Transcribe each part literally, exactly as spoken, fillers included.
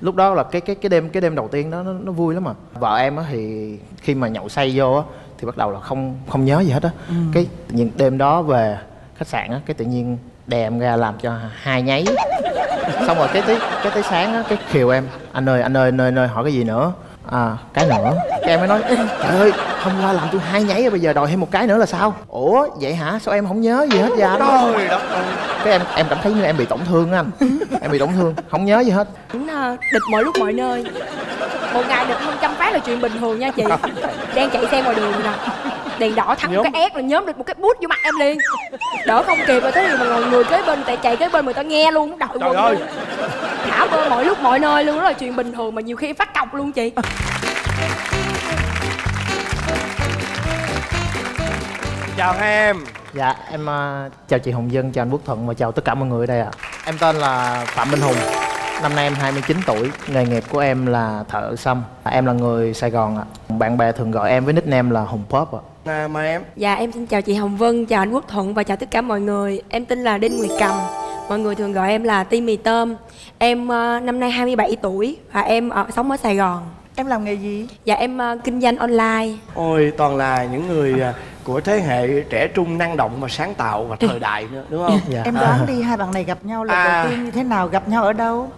Lúc đó là cái cái cái đêm cái đêm đầu tiên đó nó, nó vui lắm mà. Vợ em á thì khi mà nhậu say vô á thì bắt đầu là không không nhớ gì hết á. Ừ. Cái tự nhiên đêm đó về khách sạn á, cái tự nhiên đè em ra làm cho hai nháy. Xong rồi cái tới cái tới sáng á, cái khiều em: anh ơi anh ơi nơi nơi hỏi cái gì nữa? À, cái nữa. Cái em mới nói: trời ơi, hôm qua làm tôi hai nháy, bây giờ đòi thêm một cái nữa là sao? Ủa vậy hả, sao em không nhớ gì hết vậy anh? Trời đất ơi. Cái em em cảm thấy như em bị tổn thương á anh. Em bị tổn thương, không nhớ gì hết. Đúng, địch mọi lúc mọi nơi. Một ngày địch không trăm phát là chuyện bình thường nha chị. Đang chạy xe ngoài đường nè, đèn đỏ thắng một cái ép là nhóm địch một cái bút vô mặt em liền. Đỡ không kịp rồi, tới thì mà ngồi người kế bên, tại chạy kế bên người ta nghe luôn, đội quần luôn. Thả bơ mọi lúc mọi nơi luôn, đó là chuyện bình thường mà nhiều khi phát cọc luôn chị. Chào hai em. Dạ em uh, chào chị Hồng Vân, chào anh Quốc Thuận và chào tất cả mọi người ở đây ạ. À. Em tên là Phạm Minh Hùng, năm nay em hai mươi chín tuổi, nghề nghiệp của em là thợ xăm. Em là người Sài Gòn ạ. À. Bạn bè thường gọi em với nickname là Hùng Pop ạ. À. À, mời em. Dạ em xin chào chị Hồng Vân, chào anh Quốc Thuận và chào tất cả mọi người. Em tên là Đinh Nguyệt Cầm, mọi người thường gọi em là Ti Mì Tôm. Em uh, năm nay hai mươi bảy tuổi và em ở, sống ở Sài Gòn. Em làm nghề gì? Dạ em uh, kinh doanh online. Ôi toàn là những người uh, của thế hệ trẻ trung năng động và sáng tạo và thời đại nữa, đúng không? Dạ. Em đoán à. đi, hai bạn này gặp nhau lần à. đầu tiên như thế nào, gặp nhau ở đâu?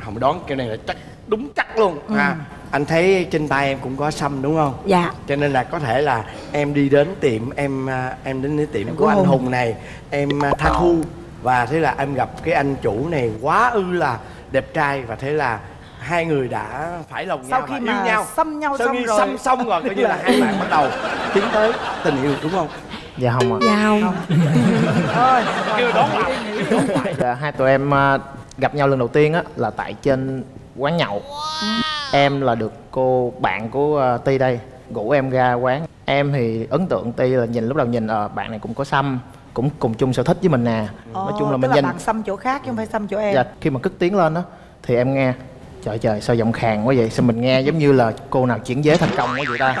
Không đoán, cái này là chắc đúng chắc luôn. Ừ. À, anh thấy trên tay em cũng có xăm đúng không? Dạ. Cho nên là có thể là em đi đến tiệm em em đến cái tiệm em của anh Hùng. Hùng này em tha thu và thế là em gặp cái anh chủ này quá ư là đẹp trai và thế là hai người đã phải lòng sau nhau và yêu nhau. Xăm nhau sau xong khi rồi. Xăm xong rồi coi như là hai bạn bắt đầu tiến tới tình yêu đúng không? Dạ không ạ. À. Dạ không. Thôi, kêu đón lại. Dạ, hai tụi em gặp nhau lần đầu tiên á là tại trên quán nhậu. Wow. Em là được cô bạn của Ti đây rủ em ra quán. Em thì ấn tượng Ti là nhìn lúc đầu nhìn à, bạn này cũng có xăm, cũng cùng chung sở thích với mình nè. À. Ừ. Nói chung là mình nhìn... bạn xăm chỗ khác chứ không phải xăm chỗ em. Dạ, khi mà cất tiếng lên á thì em nghe: trời trời sao giọng khàn quá vậy, sao mình nghe giống như là cô nào chuyển giới thành công quá vậy ta.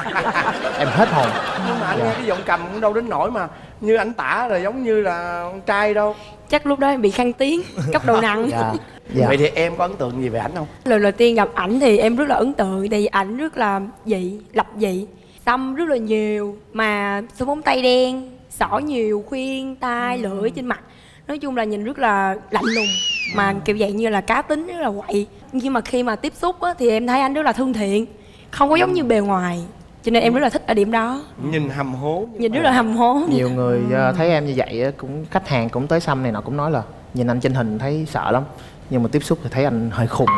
Em hết hồn. Nhưng mà anh dạ. nghe cái giọng cầm cũng đâu đến nỗi mà như anh tả rồi giống như là con trai đâu. Chắc lúc đó em bị khăn tiếng, cấp độ nặng. Dạ. Dạ. Vậy thì em có ấn tượng gì về ảnh không? Lần đầu tiên gặp ảnh thì em rất là ấn tượng, tại vì ảnh rất là dị, lập dị, xăm rất là nhiều, mà số móng tay đen, xỏ nhiều, khuyên tai, ừ. lưỡi trên mặt. Nói chung là nhìn rất là lạnh lùng, mà kiểu dạng như là cá tính, rất là quậy. Nhưng mà khi mà tiếp xúc á, thì em thấy anh rất là thân thiện, không có giống như bề ngoài, cho nên em rất là thích ở điểm đó. Nhìn hầm hố, nhìn rất là hầm hố. Nhiều người thấy em như vậy cũng khách hàng cũng tới xăm này nọ cũng nói là nhìn anh trên hình thấy sợ lắm, nhưng mà tiếp xúc thì thấy anh hơi khùng.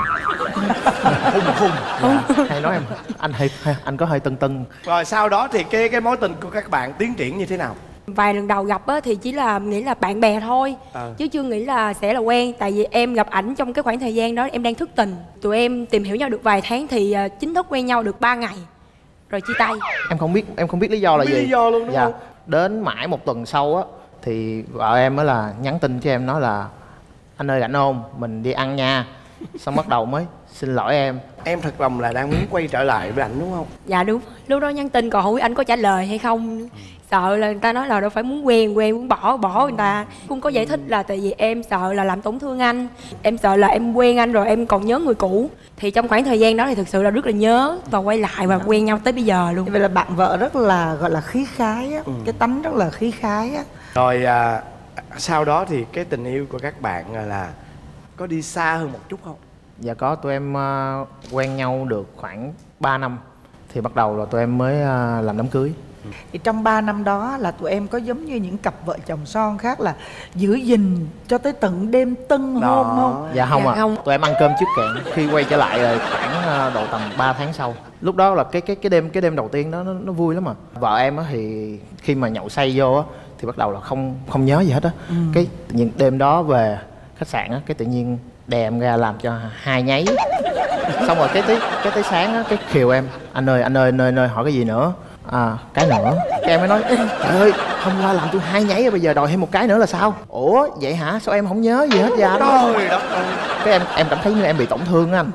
Khùng khùng dạ. Hay nói em anh hơi, anh có hơi tưng tưng. Rồi sau đó thì cái cái mối tình của các bạn tiến triển như thế nào? Vài lần đầu gặp á, thì chỉ là nghĩ là bạn bè thôi à. chứ chưa nghĩ là sẽ là quen. Tại vì em gặp ảnh trong cái khoảng thời gian đó em đang thức tình. Tụi em tìm hiểu nhau được vài tháng thì chính thức quen nhau được ba ngày rồi chia tay. Em không biết em không biết lý do là biết gì. Lý do luôn đúng dạ. không? Đến mãi một tuần sau á thì vợ em mới là nhắn tin cho em nói là: anh ơi rảnh không? Mình đi ăn nha. Xong bắt đầu mới xin lỗi em. Em thật lòng là đang muốn quay trở lại với ảnh đúng không? Dạ đúng. Lúc đó nhắn tin còn không biết anh có trả lời hay không. Sợ là người ta nói là đâu phải muốn quen quen, muốn bỏ bỏ người ta. Cũng có giải thích là tại vì em sợ là làm tổn thương anh. Em sợ là em quen anh rồi em còn nhớ người cũ. Thì trong khoảng thời gian đó thì thực sự là rất là nhớ. Và quay lại và quen nhau tới bây giờ luôn. Vậy là bạn vợ rất là gọi là khí khái á. Ừ. Cái tánh rất là khí khái á. Rồi à, sau đó thì cái tình yêu của các bạn là có đi xa hơn một chút không? Dạ có, tụi em uh, quen nhau được khoảng ba năm thì bắt đầu là tụi em mới uh, làm đám cưới. Thì trong ba năm đó là tụi em có giống như những cặp vợ chồng son khác là giữ gìn cho tới tận đêm tân hôn không? Dạ không ạ. Dạ, à. Không. Tụi em ăn cơm trước cạn. Khi quay trở lại là khoảng uh, độ tầm ba tháng sau. Lúc đó là cái cái cái đêm cái đêm đầu tiên đó nó, nó vui lắm mà. Vợ em á thì khi mà nhậu say vô á thì bắt đầu là không không nhớ gì hết á. Ừ. Cái tự nhiên đêm đó về khách sạn á cái tự nhiên đè em ra làm cho hai nháy. Xong rồi cái tới cái tới sáng á cái khiều em: anh ơi anh ơi nơi nơi hỏi cái gì nữa? À, cái nữa. Cái em mới nói: trời ơi hôm qua làm tôi hai nháy, bây giờ đòi thêm một cái nữa là sao? Ủa vậy hả, sao em không nhớ gì hết vậy anh? Trời đất ơi. Cái em em cảm thấy như em bị tổn thương á anh.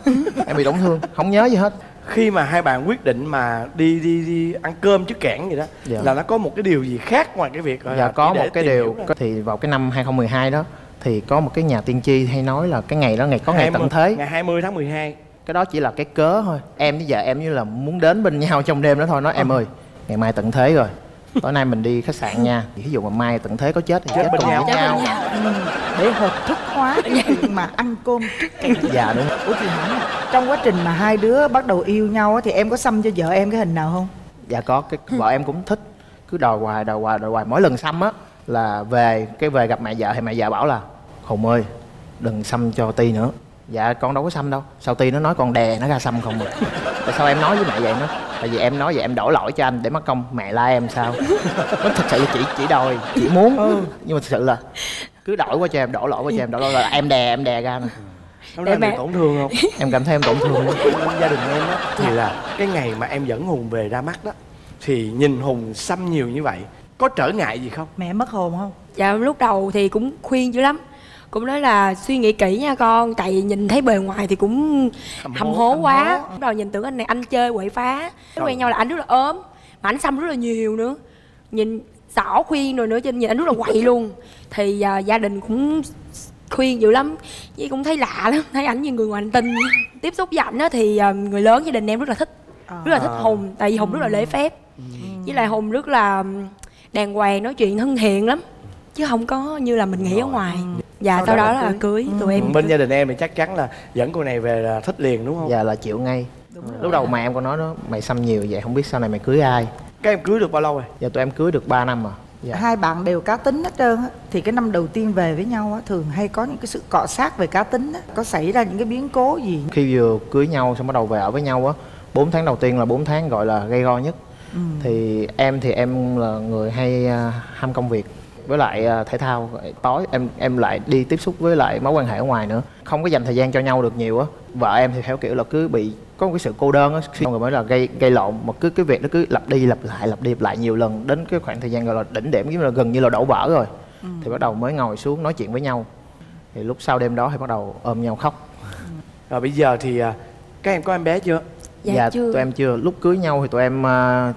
Em bị tổn thương, không nhớ gì hết. Khi mà hai bạn quyết định mà đi đi đi ăn cơm chứ kẽn gì đó dạ. là nó có một cái điều gì khác ngoài cái việc dạ có một cái điều có. Thì vào cái năm hai không một hai đó thì có một cái nhà tiên tri hay nói là cái ngày đó ngày có ngày tận thế, ngày hai mươi tháng mười hai Cái đó chỉ là cái cớ thôi. Em với vợ em như là muốn đến bên nhau trong đêm đó thôi. Nói em ơi, ngày mai tận thế rồi, tối nay mình đi khách sạn nha. Ví dụ mà mai tận thế có chết thì chết, chết cùng nhau, nhau. Ừ. Để hợp thức hóa mà ăn cơm trước. Dạ đúng. Ủa chị hỏi nè, trong quá trình mà hai đứa bắt đầu yêu nhau thì em có xăm cho vợ em cái hình nào không? Dạ có, cái vợ em cũng thích. Cứ đòi hoài, đòi hoài, đòi hoài. Mỗi lần xăm á là về, cái về gặp mẹ vợ thì mẹ vợ bảo là Hùng ơi, đừng xăm cho Ti nữa. Dạ con đâu có xăm đâu. Sao Ti nó nói con đè nó ra xăm không được. Tại sao em nói với mẹ vậy nó? Tại vì em nói vậy em đổ lỗi cho anh để mắc công mẹ la em sao? Nó thật sự là chỉ chỉ đòi, chỉ muốn. Ừ. Nhưng mà thật sự là cứ đổi qua cho em, đổ lỗi qua cho em, đổ lỗi là em đè, em đè ra nè. Lúc đó em bị tổn thương không? Em cảm thấy em tổn thương lắm. Gia đình em đó thì là cái ngày mà em dẫn Hùng về ra mắt đó thì nhìn Hùng xăm nhiều như vậy, có trở ngại gì không? Mẹ mất hồn không? Dạ lúc đầu thì cũng khuyên dữ lắm, cũng nói là suy nghĩ kỹ nha con, tại vì nhìn thấy bề ngoài thì cũng hầm, hầm hố, hố quá. Lúc đầu nhìn tưởng anh này anh chơi quậy phá, quen nhau là anh rất là ốm, mà anh xăm rất là nhiều nữa, nhìn xỏ khuyên rồi nữa, trên nhìn anh rất là quậy luôn. Thì uh, gia đình cũng khuyên dữ lắm, chứ cũng thấy lạ lắm, thấy ảnh như người ngoài hành tinh. Tiếp xúc với ảnh đó thì uh, người lớn gia đình em rất là thích, rất là thích Hùng, tại vì Hùng rất là lễ phép, với lại Hùng rất là đàng hoàng, nói chuyện thân thiện lắm, chứ không có như là mình nghĩ ở ngoài. Dạ sau, sau đó, đó là cưới tụi em. Bên gia đình em thì chắc chắn là dẫn cô này về là thích liền đúng không? Dạ là chịu ngay. Lúc đầu mẹ em còn nói đó, mày xăm nhiều vậy không biết sau này mày cưới ai. Các em cưới được bao lâu rồi? Dạ tụi em cưới được ba năm rồi. Dạ. Hai bạn đều cá tính hết trơn á. Thì cái năm đầu tiên về với nhau á, thường hay có những cái sự cọ sát về cá tính á. Có xảy ra những cái biến cố gì? Khi vừa cưới nhau xong bắt đầu về ở với nhau á, bốn tháng đầu tiên là bốn tháng gọi là gây go nhất. Ừ. Thì em thì em là người hay uh, ham công việc với lại uh, thể thao. Tối em em lại đi tiếp xúc với lại mối quan hệ ở ngoài nữa, không có dành thời gian cho nhau được nhiều á. Vợ em thì theo kiểu là cứ bị có một cái sự cô đơn á, người mới là gây gây lộn, mà cứ cái việc nó cứ lặp đi lặp lại lặp đi lặp lại nhiều lần, đến cái khoảng thời gian gọi là đỉnh điểm, giống như là gần như là đổ vỡ rồi. Ừ. Thì bắt đầu mới ngồi xuống nói chuyện với nhau, thì lúc sau đêm đó thì bắt đầu ôm nhau khóc. Ừ. Rồi bây giờ thì uh, các em có em bé chưa? Dạ, dạ tụi em chưa. Lúc cưới nhau thì tụi em uh,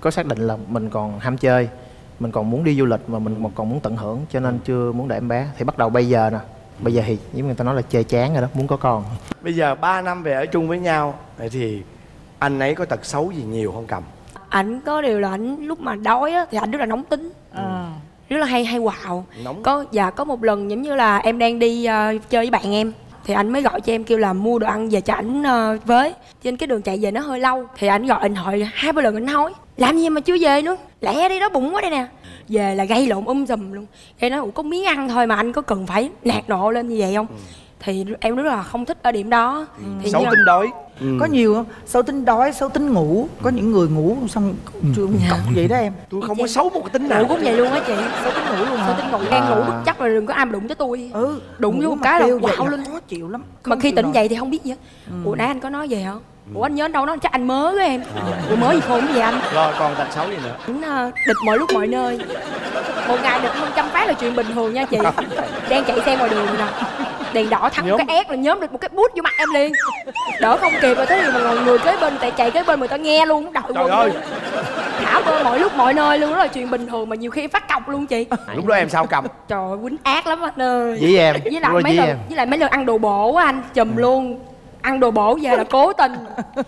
có xác định là mình còn ham chơi, mình còn muốn đi du lịch, mà mình còn muốn tận hưởng, cho nên chưa muốn để em bé. Thì bắt đầu bây giờ nè, bây giờ thì giống người ta nói là chơi chán rồi đó, muốn có con. Bây giờ ba năm về ở chung với nhau, vậy thì anh ấy có tật xấu gì nhiều không Cầm? Ảnh có điều là ảnh lúc mà đói á, thì ảnh rất là nóng tính. Ừ. Rất là hay hay quạo. Nóng. Có, dạ có một lần giống như là em đang đi uh, chơi với bạn em, thì ảnh mới gọi cho em kêu là mua đồ ăn về cho ảnh uh, với. Trên cái đường chạy về nó hơi lâu, thì ảnh gọi điện thoại hai ba lần, ảnh hối làm gì mà chưa về nữa, lẹ đi đó, bụng quá đây nè. Về là gây lộn um dùm luôn. Em nói ủa có miếng ăn thôi mà anh có cần phải nạt nộ lên như vậy không? Ừ. Thì em rất là không thích ở điểm đó. Ừ. Xấu tính đói. Ừ. Có nhiều không? Xấu tính đói, xấu tính ngủ. Có những người ngủ xong chưa uống cọc vậy đó em. Tôi không chị... có xấu một tính nào. Ngủ cũng vậy luôn á chị. Xấu tính ngủ luôn hả? Xấu tính ngủ. Đang à. ngủ bất chấp là đừng có ai đụng tới tôi. Ừ. Đụng vô một cái là quạo lên, khó chịu lắm. Không, mà khi tỉnh dậy thì không biết gì hết. Ừ. Ủa nãy anh có nói về không? Ủa anh nhớ đâu đó, chắc anh mớ với em. À. Ủa mớ gì khôn vậy anh? Rồi còn tật xấu gì nữa? Anh địch mọi lúc mọi nơi. Một ngày địch hơn trăm phát là chuyện bình thường nha chị. Đang chạy xe ngoài đường nè, đèn đỏ thắng cái ép là nhóm được một cái bút vô mặt em liền, đỡ không kịp rồi. Thế thì mà người kế bên tại chạy kế bên người ta nghe luôn, đội trời ơi luôn. Thả bơ mọi lúc mọi nơi luôn, đó là chuyện bình thường mà nhiều khi phát cọc luôn chị. Lúc đó em sao Cầm? Trời ơi quýnh ác lắm anh ơi. Với em với lại mấy lần em. với lại mấy lần ăn đồ bổ á anh, chùm ừ. luôn. Ăn đồ bổ về là cố tình,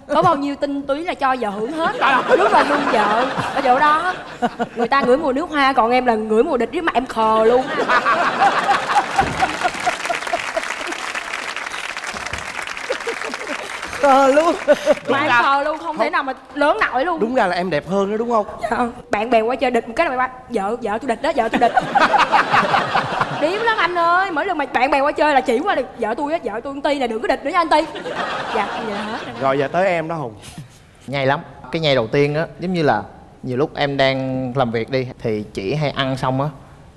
có bao nhiêu tinh túy là cho vợ hưởng hết, lúc là luôn vợ ở chỗ đó. Người ta ngửi mùi nước hoa, còn em là ngửi mùi địch với mặt em khờ luôn. Khờ luôn mà em khờ luôn, không, không thể nào mà lớn nổi luôn. Đúng ra là em đẹp hơn đó đúng không? Dạ. Bạn bè qua chơi địch một cái là bạn vợ vợ tôi địch đó, vợ tôi địch. Điếm lắm anh ơi, mỗi lần mà bạn bè qua chơi là chỉ qua được vợ tôi á, vợ tôi Ti là đừng có địch nữa nha anh Ti. Dạ vậy hết rồi. Rồi giờ tới em đó Hùng. Nhây lắm. Cái nhây đầu tiên á, giống như là nhiều lúc em đang làm việc đi thì chị hay ăn xong á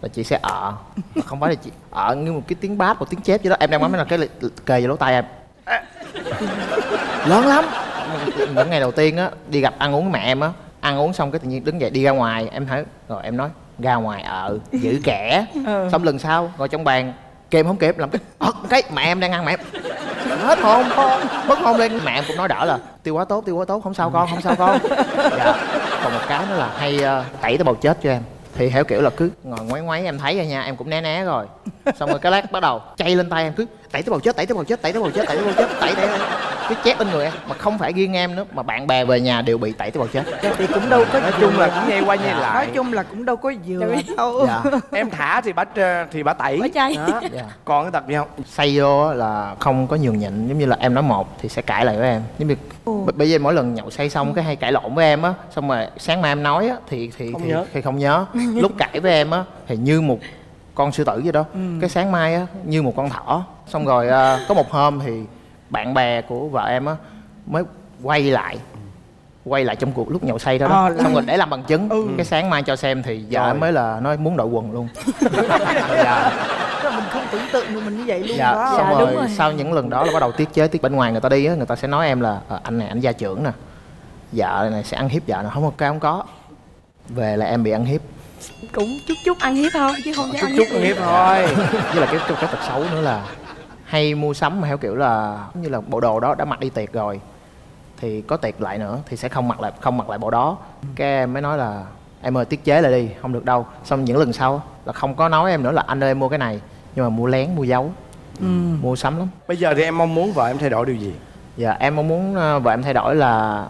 là chị sẽ ờ không phải là chị ờ như một cái tiếng bát, một tiếng chép vậy đó. Em đang nói là cái kề vào lỗ tai em à. Lớn lắm. Những ngày đầu tiên á đi gặp ăn uống mẹ em á, ăn uống xong cái tự nhiên đứng dậy đi ra ngoài, em thấy rồi em nói ra ngoài ờ giữ kẻ. Ừ. Xong lần sau ngồi trong bàn kèm không kịp làm cái ớt cái mẹ em đang ăn, mẹ em hết hồn mất hồn lên. Mẹ em cũng nói đỡ là tiêu quá tốt, tiêu quá tốt không sao con, không sao con. Dạ. Còn một cái nữa là hay uh, tẩy tới bầu chết cho em, thì theo kiểu là cứ ngồi ngoáy ngoáy, em thấy rồi nha, em cũng né né rồi, xong rồi cái lát bắt đầu chay lên tay em, cứ tẩy tới bầu chết, tẩy tới bầu chết, tẩy tới bầu chết, tẩy tới bầu chết, tẩy tẩy cái chép bên người em, mà không phải riêng em nữa, mà bạn bè về nhà đều bị tẩy tế bào chết. Thì cũng đâu có, nói chung là cũng nghe qua nghe lại, nói chung là cũng đâu có dừa đâu. Dạ. Em thả thì bả thì bả tẩy đó. Dạ. Còn cái tật gì không? Say vô là không có nhường nhịn, giống như là em nói một thì sẽ cãi lại với em, giống như bây giờ mỗi lần nhậu say xong cái hay cãi lộn với em á, xong rồi sáng mai em nói á thì thì không thì, thì không nhớ. Lúc cãi với em á thì như một con sư tử vậy đó. Ừ. Cái sáng mai á như một con thỏ. Xong rồi à, có một hôm thì bạn bè của vợ em á mới quay lại quay lại trong cuộc lúc nhậu say đó, đó. À, xong rồi để làm bằng chứng. Ừ. Cái sáng mai cho xem thì vợ em mới là nói muốn đội quần luôn. Dạ. Mình không tưởng tượng được mình như vậy luôn. Dạ. Đó. Xong dạ, rồi, đúng rồi sau những lần đó là bắt đầu tiết chế tiết bên ngoài người ta đi á, người ta sẽ nói em là à, anh này anh gia trưởng nè, vợ này sẽ ăn hiếp vợ nè, không ok không có. Về là em bị ăn hiếp, cũng chút chút ăn hiếp thôi chứ không dám chút ăn chút ăn hiếp thôi. Với là cái cái tật xấu nữa là hay mua sắm mà theo kiểu là giống như là bộ đồ đó đã mặc đi tiệc rồi thì có tiệc lại nữa thì sẽ không mặc lại không mặc lại bộ đó. Cái em mới nói là em ơi tiết chế lại đi, không được đâu. Xong những lần sau là không có nói em nữa là anh ơi em mua cái này, nhưng mà mua lén mua giấu. Ừ. Mua sắm lắm. Bây giờ thì em mong muốn vợ em thay đổi điều gì? Dạ em mong muốn vợ em thay đổi là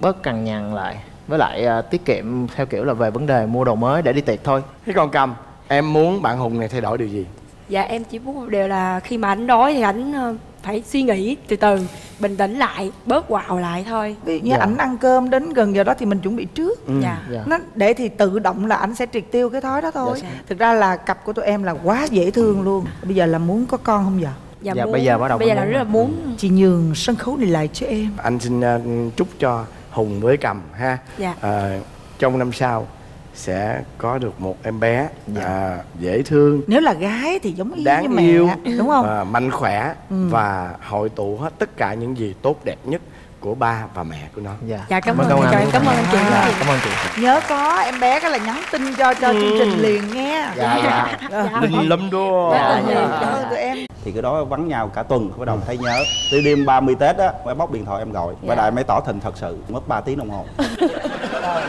bớt cằn nhằn lại, với lại uh, tiết kiệm theo kiểu là về vấn đề mua đồ mới để đi tiệc thôi. Thế còn Cầm, em muốn bạn Hùng này thay đổi điều gì? Dạ em chỉ muốn một điều là khi mà ảnh đói thì ảnh uh, phải suy nghĩ từ từ, bình tĩnh lại, bớt quạo lại thôi. Ví dụ như ảnh ăn cơm đến gần giờ đó thì mình chuẩn bị trước. Ừ. Dạ. Dạ. Nó để thì tự động là ảnh sẽ triệt tiêu cái thói đó thôi. Dạ. Thực ra là cặp của tụi em là quá dễ thương. Ừ. Luôn. Bây giờ là muốn có con không giờ? Dạ, dạ muốn. Bây giờ bắt đầu bây giờ là rất là muốn. Ừ. Chị nhường sân khấu này lại cho em. Anh xin uh, chúc cho Hùng với Cầm ha. Dạ. À, trong năm sau sẽ có được một em bé. Dạ. À, dễ thương, nếu là gái thì giống y đáng như mẹ, yêu đúng không? À, mạnh khỏe. Ừ. Và hội tụ hết tất cả những gì tốt đẹp nhất của ba và mẹ của nó. Dạ, dạ cảm, cảm ơn, ơn anh, cảm ơn anh chị. Dạ, cảm ơn chị. Nhớ có em bé cái là nhắn tin cho cho ừ. chương trình liền nghe. Dạ, dạ. Dạ. Linh lâm đô. Dạ, dạ. Cảm ơn tụi em. Thì cái đó vắng nhau cả tuần bắt đầu thấy nhớ. Tới đêm ba mươi Tết á, em bóc điện thoại em gọi. Và đại mới tỏ tình thật sự, mất ba tiếng đồng hồ.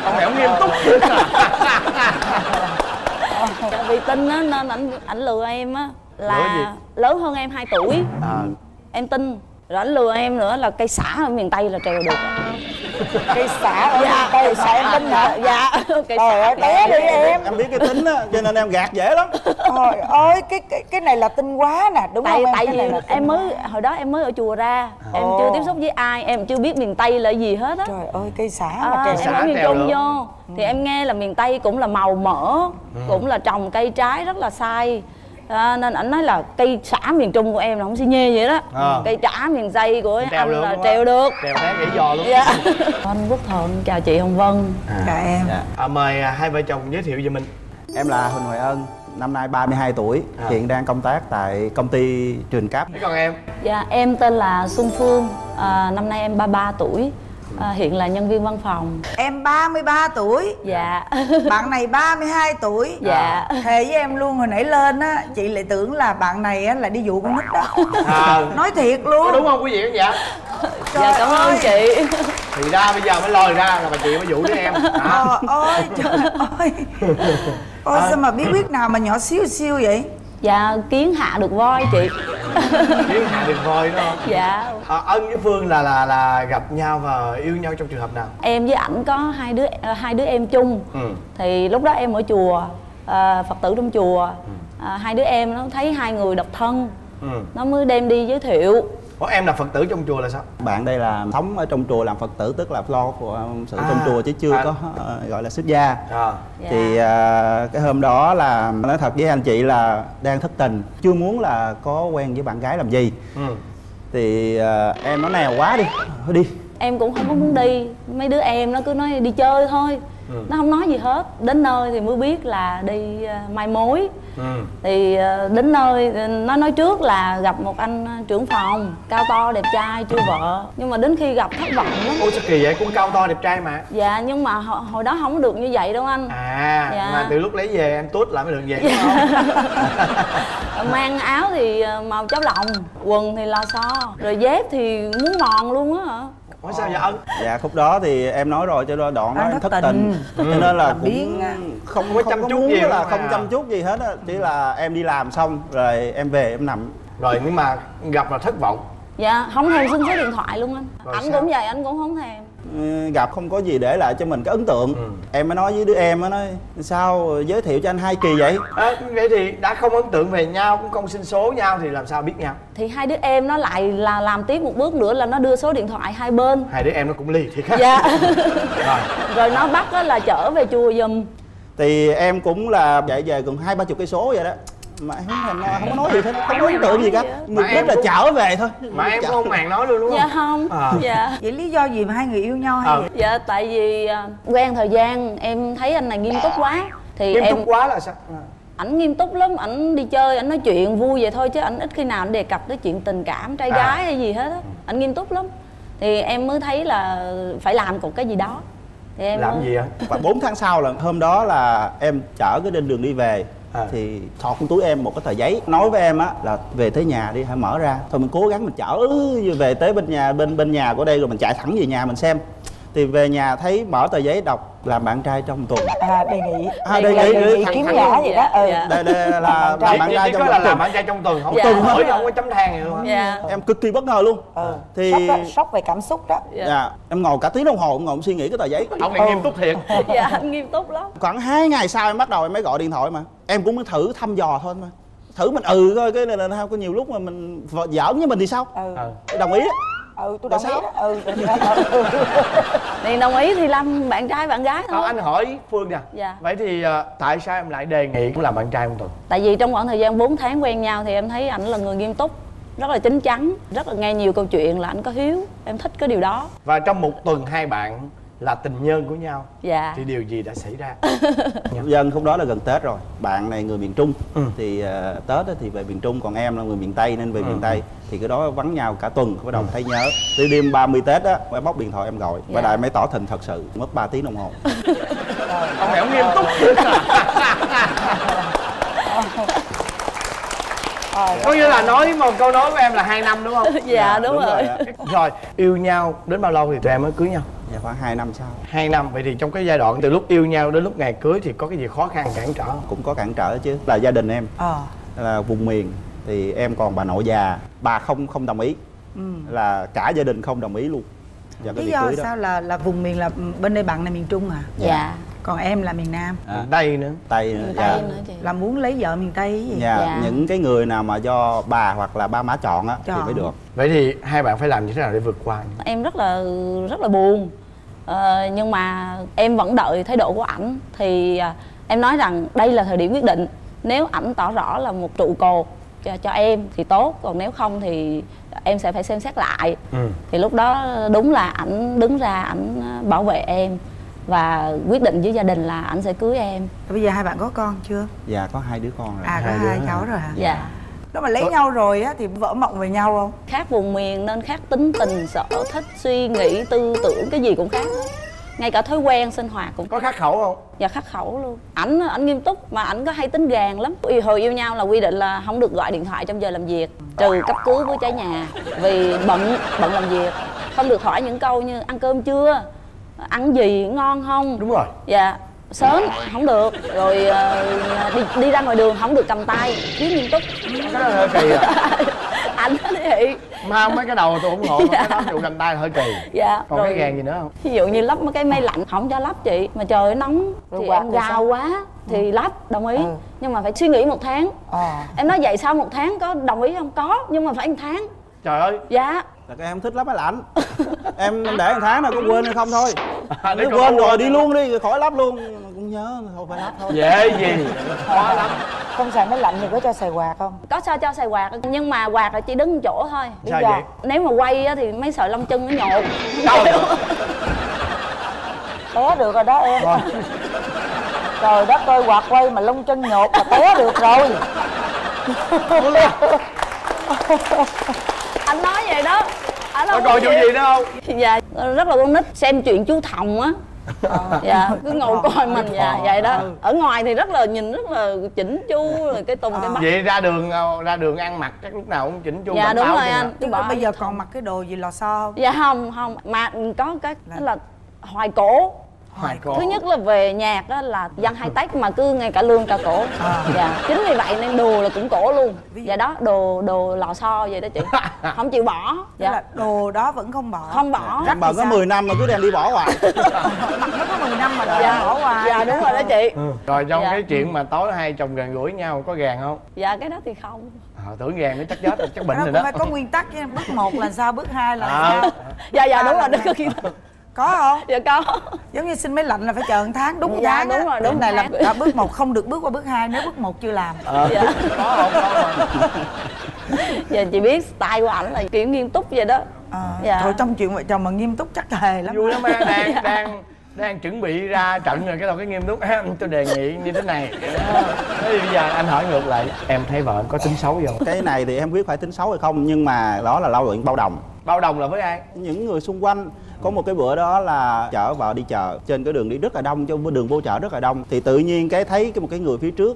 Ông hẻo nghiêm túc. Vì tin á nên ảnh ảnh lừa em á là lớn hơn em hai tuổi. Em tin. Rồi ảnh lừa em nữa là cây sả ở miền Tây là trèo được. Cây sả ở miền dạ, Tây là em tin hả? Dạ. Trời ơi, té đi em. Em biết cái tính á, cho nên em gạt dễ lắm. Trời ơi, cái cái cái này là tin quá nè, đúng tại, không? Tại vì em, em mới, quá. Hồi đó em mới ở chùa ra. Ồ. Em chưa tiếp xúc với ai, em chưa biết miền Tây là gì hết á. Trời ơi, cây sả à, mà trèo sả. Em ở miền Trung vô, thì em nghe là miền Tây cũng là màu mỡ, ừ. cũng là trồng cây trái rất là sai. À, nên ảnh nói là cây sả miền Trung của em là không xi nhê vậy đó. À. Cây trả miền Tây của em anh là trèo được. Trèo té gãy giò luôn. Dạ. Anh Quốc Thuận, chào chị Hồng Vân. À. Chào em. Dạ. À, mời hai vợ chồng giới thiệu về mình. Em là Huỳnh Hoài Ân, năm nay ba mươi hai tuổi, à. Hiện đang công tác tại công ty truyền cáp. Thế còn em? Dạ, em tên là Xuân Phương, à, năm nay em ba mươi ba tuổi. À, hiện là nhân viên văn phòng. Em ba mươi ba tuổi. Dạ. Bạn này ba mươi hai tuổi. Dạ. Thề với em luôn, hồi nãy lên á chị lại tưởng là bạn này á là đi dụ con nít đó. À. Nói thiệt luôn. Có đúng không quý vị khán giả? Trời dạ cảm ơi. Ơn chị. Thì ra bây giờ mới lòi ra là bà chị mới dụ đứa em. À. Trời ơi trời ơi. Ôi à. Sao mà bí quyết nào mà nhỏ xíu xíu vậy? Dạ kiến hạ được voi chị. Kiến hạ được voi đúng không? Dạ. À, Ân với Phương là là là gặp nhau và yêu nhau trong trường hợp nào? Em với ảnh có hai đứa hai đứa em chung. Ừ. Thì lúc đó em ở chùa à, Phật tử trong chùa. Ừ. À, hai đứa em nó thấy hai người độc thân. Ừ. Nó mới đem đi giới thiệu. Ủa em là Phật tử trong chùa là sao? Bạn đây là sống ở trong chùa làm Phật tử, tức là lo của sự à, trong chùa chứ chưa à, có uh, gọi là xuất gia. À. Thì uh, cái hôm đó là nói thật với anh chị là đang thất tình, chưa muốn là có quen với bạn gái làm gì. Ừ. Thì uh, em nói nèo quá đi, thôi đi. Em cũng không có muốn đi, mấy đứa em nó cứ nói đi chơi thôi. Ừ. Nó không nói gì hết, đến nơi thì mới biết là đi mai mối. Ừ. Thì đến nơi nó nói trước là gặp một anh trưởng phòng cao to đẹp trai chưa vợ, nhưng mà đến khi gặp thất vọng lắm. Ôi sao kỳ vậy, cũng cao to đẹp trai mà. Dạ nhưng mà hồi, hồi đó không được như vậy đâu anh. À dạ. Mà từ lúc lấy về em tút lại mới được về. Dạ. Mang áo thì màu cháo lòng, quần thì lò xo, rồi dép thì muốn mòn luôn á hả. Ủa sao vậy Ân? Dạ khúc đó thì em nói rồi cho đoạn nói à, thất, thất tình, tình. Ừ. Cho nên là làm cũng không, không có chăm chút gì là không à. Chăm chút gì hết á, chỉ là em đi làm xong rồi em về em nằm. Rồi nhưng mà gặp là thất vọng. Dạ, không thèm xin số điện thoại luôn anh. Rồi anh sao? Cũng vậy, anh cũng không thèm. Ừ, gặp không có gì để lại cho mình cái ấn tượng. Ừ. Em mới nói với đứa em, nó nói sao giới thiệu cho anh hai kỳ vậy? À, vậy thì đã không ấn tượng về nhau, cũng không xin số nhau thì làm sao biết nhau? Thì hai đứa em nó lại là làm tiếp một bước nữa là nó đưa số điện thoại hai bên. Hai đứa em nó cũng lì thiệt á. Dạ. Rồi. Rồi nó bắt đó là chở về chùa giùm. Thì em cũng là chạy về gần hai ba chục cây số vậy đó. Mà em không, thèm, không có nói gì hết, không có ấn tượng gì cả. Mục đích là chở về thôi. Mà em cũng không màng nói luôn đúng không? Dạ không à. Dạ. Vậy lý do gì mà hai người yêu nhau hay à. Vậy? Dạ tại vì quen thời gian em thấy anh này nghiêm túc quá thì Nghiêm em... túc quá là sao? À. Ảnh nghiêm túc lắm, ảnh đi chơi, ảnh nói chuyện vui vậy thôi chứ ảnh ít khi nào ảnh đề cập tới chuyện tình cảm, trai à. gái hay gì hết á. Ảnh nghiêm túc lắm. Thì em mới thấy là phải làm một cái gì đó thì em làm mới... gì ạ? Và bốn tháng sau là hôm đó là em chở cái trên đường đi về. À. Thì thọt trong túi em một cái tờ giấy, nói với em á là về tới nhà đi, hãy mở ra thôi mình cố gắng mình chở về tới bên nhà bên bên nhà của đây rồi mình chạy thẳng về nhà mình xem. Thì về nhà thấy mở tờ giấy đọc làm bạn trai trong tuần. À đề nghị à, đề, đề nghị, đề nghị kiếm giả vậy đó. Ừ. Đây, đây là làm bạn, bạn trai trong là tuần. Làm bạn trai trong tuần không? Dạ. Tuần thôi, không có chấm than gì luôn. Dạ. Em cực kỳ bất ngờ luôn. Ừ. Thì sốc, đó, sốc về cảm xúc đó. Dạ. Dạ. Em ngồi cả tiếng đồng hồ, em ngồi em suy nghĩ cái tờ giấy. Ông này ừ. nghiêm túc thiệt. Dạ, anh nghiêm túc lắm. Khoảng hai ngày sau em bắt đầu em mới gọi điện thoại mà. Em cũng mới thử thăm dò thôi mà. Thử mình ừ coi cái này là sao, có nhiều lúc mà mình giỡn với mình thì sao? Ừ. Đồng ý. Ừ, tôi đồng ý đó. Ừ, thì đồng ý thì làm bạn trai bạn gái thôi. Còn anh hỏi Phương nè. Dạ. Vậy thì uh, tại sao em lại đề nghị cũng làm bạn trai không Tuần? Tại vì trong khoảng thời gian bốn tháng quen nhau thì em thấy ảnh là người nghiêm túc, rất là chín chắn, rất là nghe nhiều câu chuyện, là anh có hiếu, em thích cái điều đó. Và trong một tuần hai bạn là tình nhân của nhau. Dạ. Thì điều gì đã xảy ra? Dân không đó là gần Tết rồi. Bạn này người miền Trung. Ừ. Thì uh, Tết thì về miền Trung, còn em là người miền Tây nên về ừ. miền Tây. Thì cái đó vắng nhau cả tuần, bắt đầu ừ. thấy nhớ. Từ đêm ba mươi Tết á, em bóc điện thoại em gọi. Dạ. Và đại mới tỏ tình thật sự, mất ba tiếng đồng hồ. Ông này ông nghiêm túc. Có nghĩa là nói một câu nói của em là hai năm đúng không? Dạ đúng, đúng rồi. Rồi. Rồi, yêu nhau đến bao lâu thì tụi em mới cưới nhau? Dạ khoảng hai năm sau. Hai năm, vậy thì trong cái giai đoạn từ lúc yêu nhau đến lúc ngày cưới thì có cái gì khó khăn cản trở? Cũng có cản trở chứ, là gia đình em à. Là vùng miền thì em còn bà nội già, bà không không đồng ý. Ừ. Là cả gia đình không đồng ý luôn. Và cái lý do sao là là vùng miền là bên đây bạn này miền Trung à? Dạ, dạ. Còn em là miền Nam à, Tây nữa Tây nữa, Tây dạ. nữa chị. Là muốn lấy vợ miền Tây gì? Dạ. Dạ, những cái người nào mà do bà hoặc là ba má chọn á thì mới được. Vậy thì hai bạn phải làm như thế nào để vượt qua? Em rất là rất là buồn ờ, nhưng mà em vẫn đợi thái độ của ảnh. Thì em nói rằng đây là thời điểm quyết định. Nếu ảnh tỏ rõ là một trụ cột cho, cho em thì tốt, còn nếu không thì em sẽ phải xem xét lại. Ừ. Thì lúc đó đúng là ảnh đứng ra, ảnh bảo vệ em và quyết định với gia đình là anh sẽ cưới em. Bây giờ hai bạn có con chưa? Dạ có hai đứa con rồi. À có hai, hai cháu rồi. Rồi hả? Dạ. Đó mà lấy Ủa? nhau rồi á thì vỡ mộng về nhau không? Khác vùng miền nên khác tính tình, sở thích, suy nghĩ, tư tưởng, cái gì cũng khác. Ngay cả thói quen sinh hoạt cũng có khác khẩu không? Dạ khác khẩu luôn. Ảnh ảnh nghiêm túc mà ảnh có hay tính gàn lắm. Hồi yêu nhau là quy định là không được gọi điện thoại trong giờ làm việc, trừ cấp cứu với cháy nhà vì bận bận làm việc. Không được hỏi những câu như ăn cơm chưa, ăn gì ngon không. Đúng rồi. Dạ sớm không được, rồi uh, đi, đi ra ngoài đường không được cầm tay, thiếu nghiêm túc. Cái hơi kỳ à. Ảnh nói vậy mà mấy cái đầu tôi ủng hộ. Dạ. Mà cái đó vụ cầm tay hơi kỳ. Dạ. Còn rồi, cái gàng gì nữa không? Ví dụ như lắp mấy cái mây lạnh không cho lắp chị, mà trời nóng rồi thì em gào quá thì lắp, đồng ý. Ừ. Nhưng mà phải suy nghĩ một tháng. À. Em nói vậy sau một tháng có đồng ý không? Có, nhưng mà phải một tháng. Trời ơi. Dạ. Là cái em thích lắp máy lạnh. Em để một tháng nào có quên hay không thôi. À, nếu quên rồi đi luôn đi, khỏi lắp luôn. Cũng nhớ, thôi phải lắp thôi. Dễ gì, khó lắm. Không xài máy lạnh thì có cho xài quạt không? Có sao cho xài quạt, nhưng mà quạt là chỉ đứng một chỗ thôi. Sao vậy? Nếu mà quay thì mấy sợi lông chân nó nhột. Đâu được. Té được rồi đó em. Rồi. Trời đất ơi, quạt quay mà lông chân nhột là té được rồi. Anh nói vậy đó. Anh à, còn vụ gì nữa không? Dạ rất là con nít xem chuyện chú Thồng á. À, dạ cứ ngồi coi mình. Dạ vậy đó. Ở ngoài thì rất là nhìn rất là chỉnh chu, rồi cái tùng à. cái mắt. Vậy ra đường ra đường ăn mặc chắc lúc nào cũng chỉnh chu. Dạ đúng rồi anh. Chứ bây giờ còn mặc cái đồ gì lò xo không? Dạ không không, mà có cái là hoài cổ. Hoài cổ. Thứ nhất là về nhạc đó là dân hai tách mà cứ ngay cả lương cả cổ. À. Dạ. Chính vì vậy nên đồ là cũng cổ luôn. Dạ đó, đồ đồ lò xo vậy đó chị. Không chịu bỏ. Dạ. Là đồ đó vẫn không bỏ. Không bỏ. Dạ. Bỏ có mười năm mà cứ đem đi bỏ hoài. Mặc nó có mười năm mà dạ. Bỏ hoài. Dạ đúng rồi đó chị. Ừ. Rồi trong dạ. Cái chuyện mà tối hai chồng gần gũi nhau có gàn không? Dạ cái đó thì không. À, tưởng gàn nó chắc chết rồi, chắc bệnh rồi đó. Phải có nguyên tắc chứ. Bước một là sao, bước hai là à. Sao. Dạ dạ đúng rồi, đừng có kia. Có không? Dạ có. Giống như xin máy lạnh là phải chờ một tháng đúng dạ, giá. Đúng rồi, đúng này tháng. Là đã bước một không được bước qua bước hai nếu bước một chưa làm. Ờ. Dạ. Có không? Có không? Dạ chị biết style của ảnh là kiểu nghiêm túc vậy đó. À, dạ. Thôi trong chuyện vợ chồng mà nghiêm túc chắc thề lắm. Vui lắm em, đang dạ. đang đang chuẩn bị ra trận rồi cái đầu cái nghiêm túc á, tôi đề nghị như thế này. Thế bây giờ anh hỏi ngược lại, em thấy vợ em có tính xấu không? Cái này thì em biết phải tính xấu hay không, nhưng mà đó là lao luyện bao đồng. Bao đồng là với ai? Những người xung quanh. Có một cái bữa đó là chở vợ đi chợ, trên cái đường đi rất là đông, trong đường vô chợ rất là đông, thì tự nhiên cái thấy cái một cái người phía trước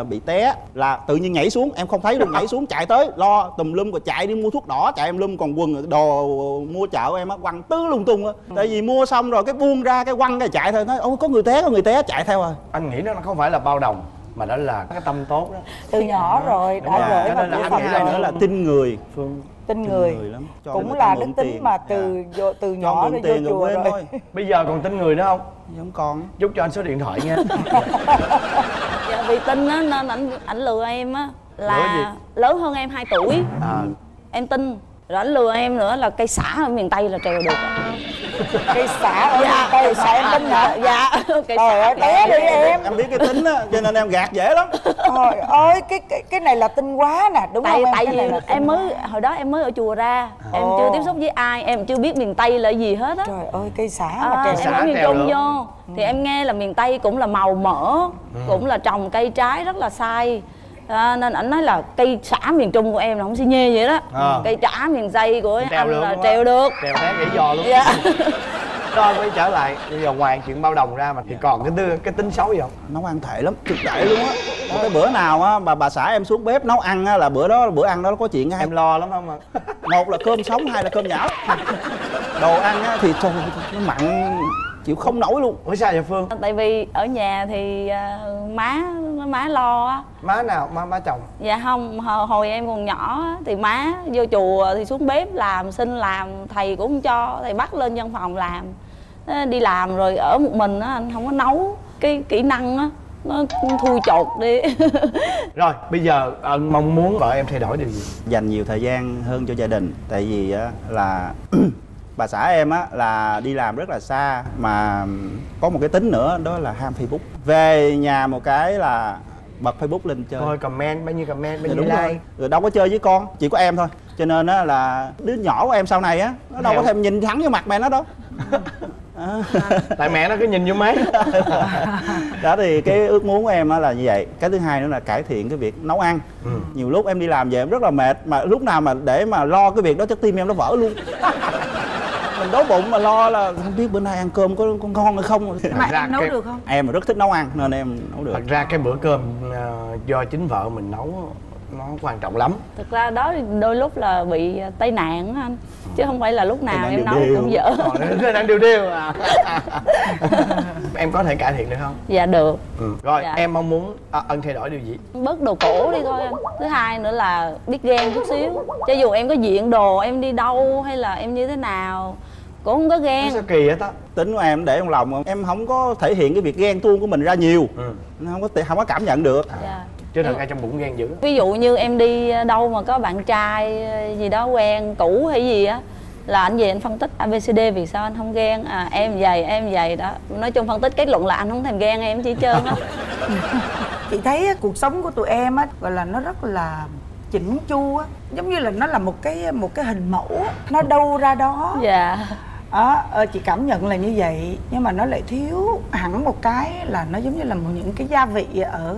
uh, bị té là tự nhiên nhảy xuống, em không thấy luôn, nhảy xuống chạy tới lo tùm lum, rồi chạy đi mua thuốc đỏ chạy em lum, còn quần đồ mua chợ em á quăng tứ lung tung á. Tại vì mua xong rồi cái buông ra cái quăng cái chạy thôi, nói ô có người té, có người té chạy theo rồi. Anh nghĩ nó không phải là bao đồng mà đó là cái tâm tốt đó, từ nhỏ rồi đã gửi vào cái phần này nữa là tin người. Phương tin người, người lắm. Cũng là đức tính mà từ à. Vô, từ nhỏ đến vô chùa rồi. Thôi. Bây giờ còn tin người nữa không? Không còn. Giúp cho anh số điện thoại nha. Dạ, vì tin á nên ảnh ảnh lừa em á là lớn hơn em hai tuổi. À. Em tin. Rồi ảnh lừa em nữa là cây xả ở miền Tây là trèo được. Cây xả ở dạ, miền Tây xả em tin hả? Dạ. Cây trời ơi té đi em. Em biết cái tính á cho nên em gạt dễ lắm. Trời ơi cái cái cái này là tin quá nè, đúng tại, không? Tại vì em, em mới quá. Hồi đó em mới ở chùa ra, oh. Em chưa tiếp xúc với ai, em chưa biết miền Tây là gì hết á. Trời ơi cây xả à, mà trèo xả. Em ở miền Trung vô thì em nghe là miền Tây cũng là màu mỡ, ừ. Cũng là trồng cây trái rất là sai. À, nên ảnh nói là cây xả miền Trung của em là không xi nhê vậy đó à. Cây xả miền Tây của anh là trèo được. Trèo té gãy giò luôn dạ. Rồi quay trở lại, bây giờ ngoài chuyện bao đồng ra mà thì còn cái tư, cái tính xấu gì không? Nấu ăn thể lắm, cực tệ luôn á. Cái bữa nào á bà bà xã em xuống bếp nấu ăn á là bữa đó bữa ăn đó có chuyện á. Em lo lắm không ạ? Một là cơm sống, hai là cơm nhão. Đồ ăn á thì trời, nó mặn chịu không nổi luôn. Ủa sao vậy Phương? Tại vì ở nhà thì uh, má má lo á. Má nào? Má má chồng? Dạ không, hồi em còn nhỏ thì má vô chùa thì xuống bếp làm, xin làm, thầy cũng không cho, thầy bắt lên văn phòng làm. Đi làm rồi ở một mình á, anh không có nấu, cái kỹ năng á nó thui chột đi. Rồi bây giờ anh mong muốn vợ em thay đổi điều gì? Dành nhiều thời gian hơn cho gia đình, tại vì á là bà xã em á là đi làm rất là xa, mà có một cái tính nữa đó là ham Facebook. Về nhà một cái là bật Facebook lên chơi. Thôi comment, bao nhiêu comment, bao nhiêu like rồi. Rồi đâu có chơi với con, chỉ có em thôi. Cho nên á là đứa nhỏ của em sau này á nó đâu Mèo. Có thèm nhìn thẳng vô mặt mẹ nó đâu. À. Tại mẹ nó cứ nhìn vô máy. Đó thì cái ước muốn của em á là như vậy. Cái thứ hai nữa là cải thiện cái việc nấu ăn. Ừ. Nhiều lúc em đi làm về em rất là mệt, mà lúc nào mà để mà lo cái việc đó chắc tim em nó vỡ luôn. Mình đói bụng mà lo là không biết bữa nay ăn cơm có, có ngon hay không. Mà em nấu cái... được không? Em rất thích nấu ăn nên em nấu được. Thật ra cái bữa cơm do chính vợ mình nấu nó quan trọng lắm. Thực ra đó đôi lúc là bị tai nạn anh, chứ không phải là lúc nào em nấu cũng dở. Nó đang điều điều à. Em có thể cải thiện được không? Dạ được. Ừ. Rồi dạ. Em mong muốn à, Ân thay đổi điều gì? Bớt đồ cổ đi thôi anh. Thứ hai nữa là biết ghen chút xíu. Cho dù em có diện đồ em đi đâu hay là em như thế nào cũng không có ghen. Sao kỳ vậy ta? Tính của em để trong lòng, em không có thể hiện cái việc ghen tuông của mình ra nhiều. Ừ. Không có không có cảm nhận được. Dạ. Chứ thật ra trong bụng ghen dữ. Ví dụ như em đi đâu mà có bạn trai gì đó quen cũ hay gì á là anh về anh phân tích a bê xê đê vì sao anh không ghen, à em vậy em vậy đó, nói chung phân tích kết luận là anh không thèm ghen em chỉ trơn á. Chị thấy á, cuộc sống của tụi em á gọi là nó rất là chỉnh chu á, giống như là nó là một cái một cái hình mẫu á, nó đâu ra đó. Dạ. Đó, à, chị cảm nhận là như vậy, nhưng mà nó lại thiếu hẳn một cái là nó giống như là một những cái gia vị ở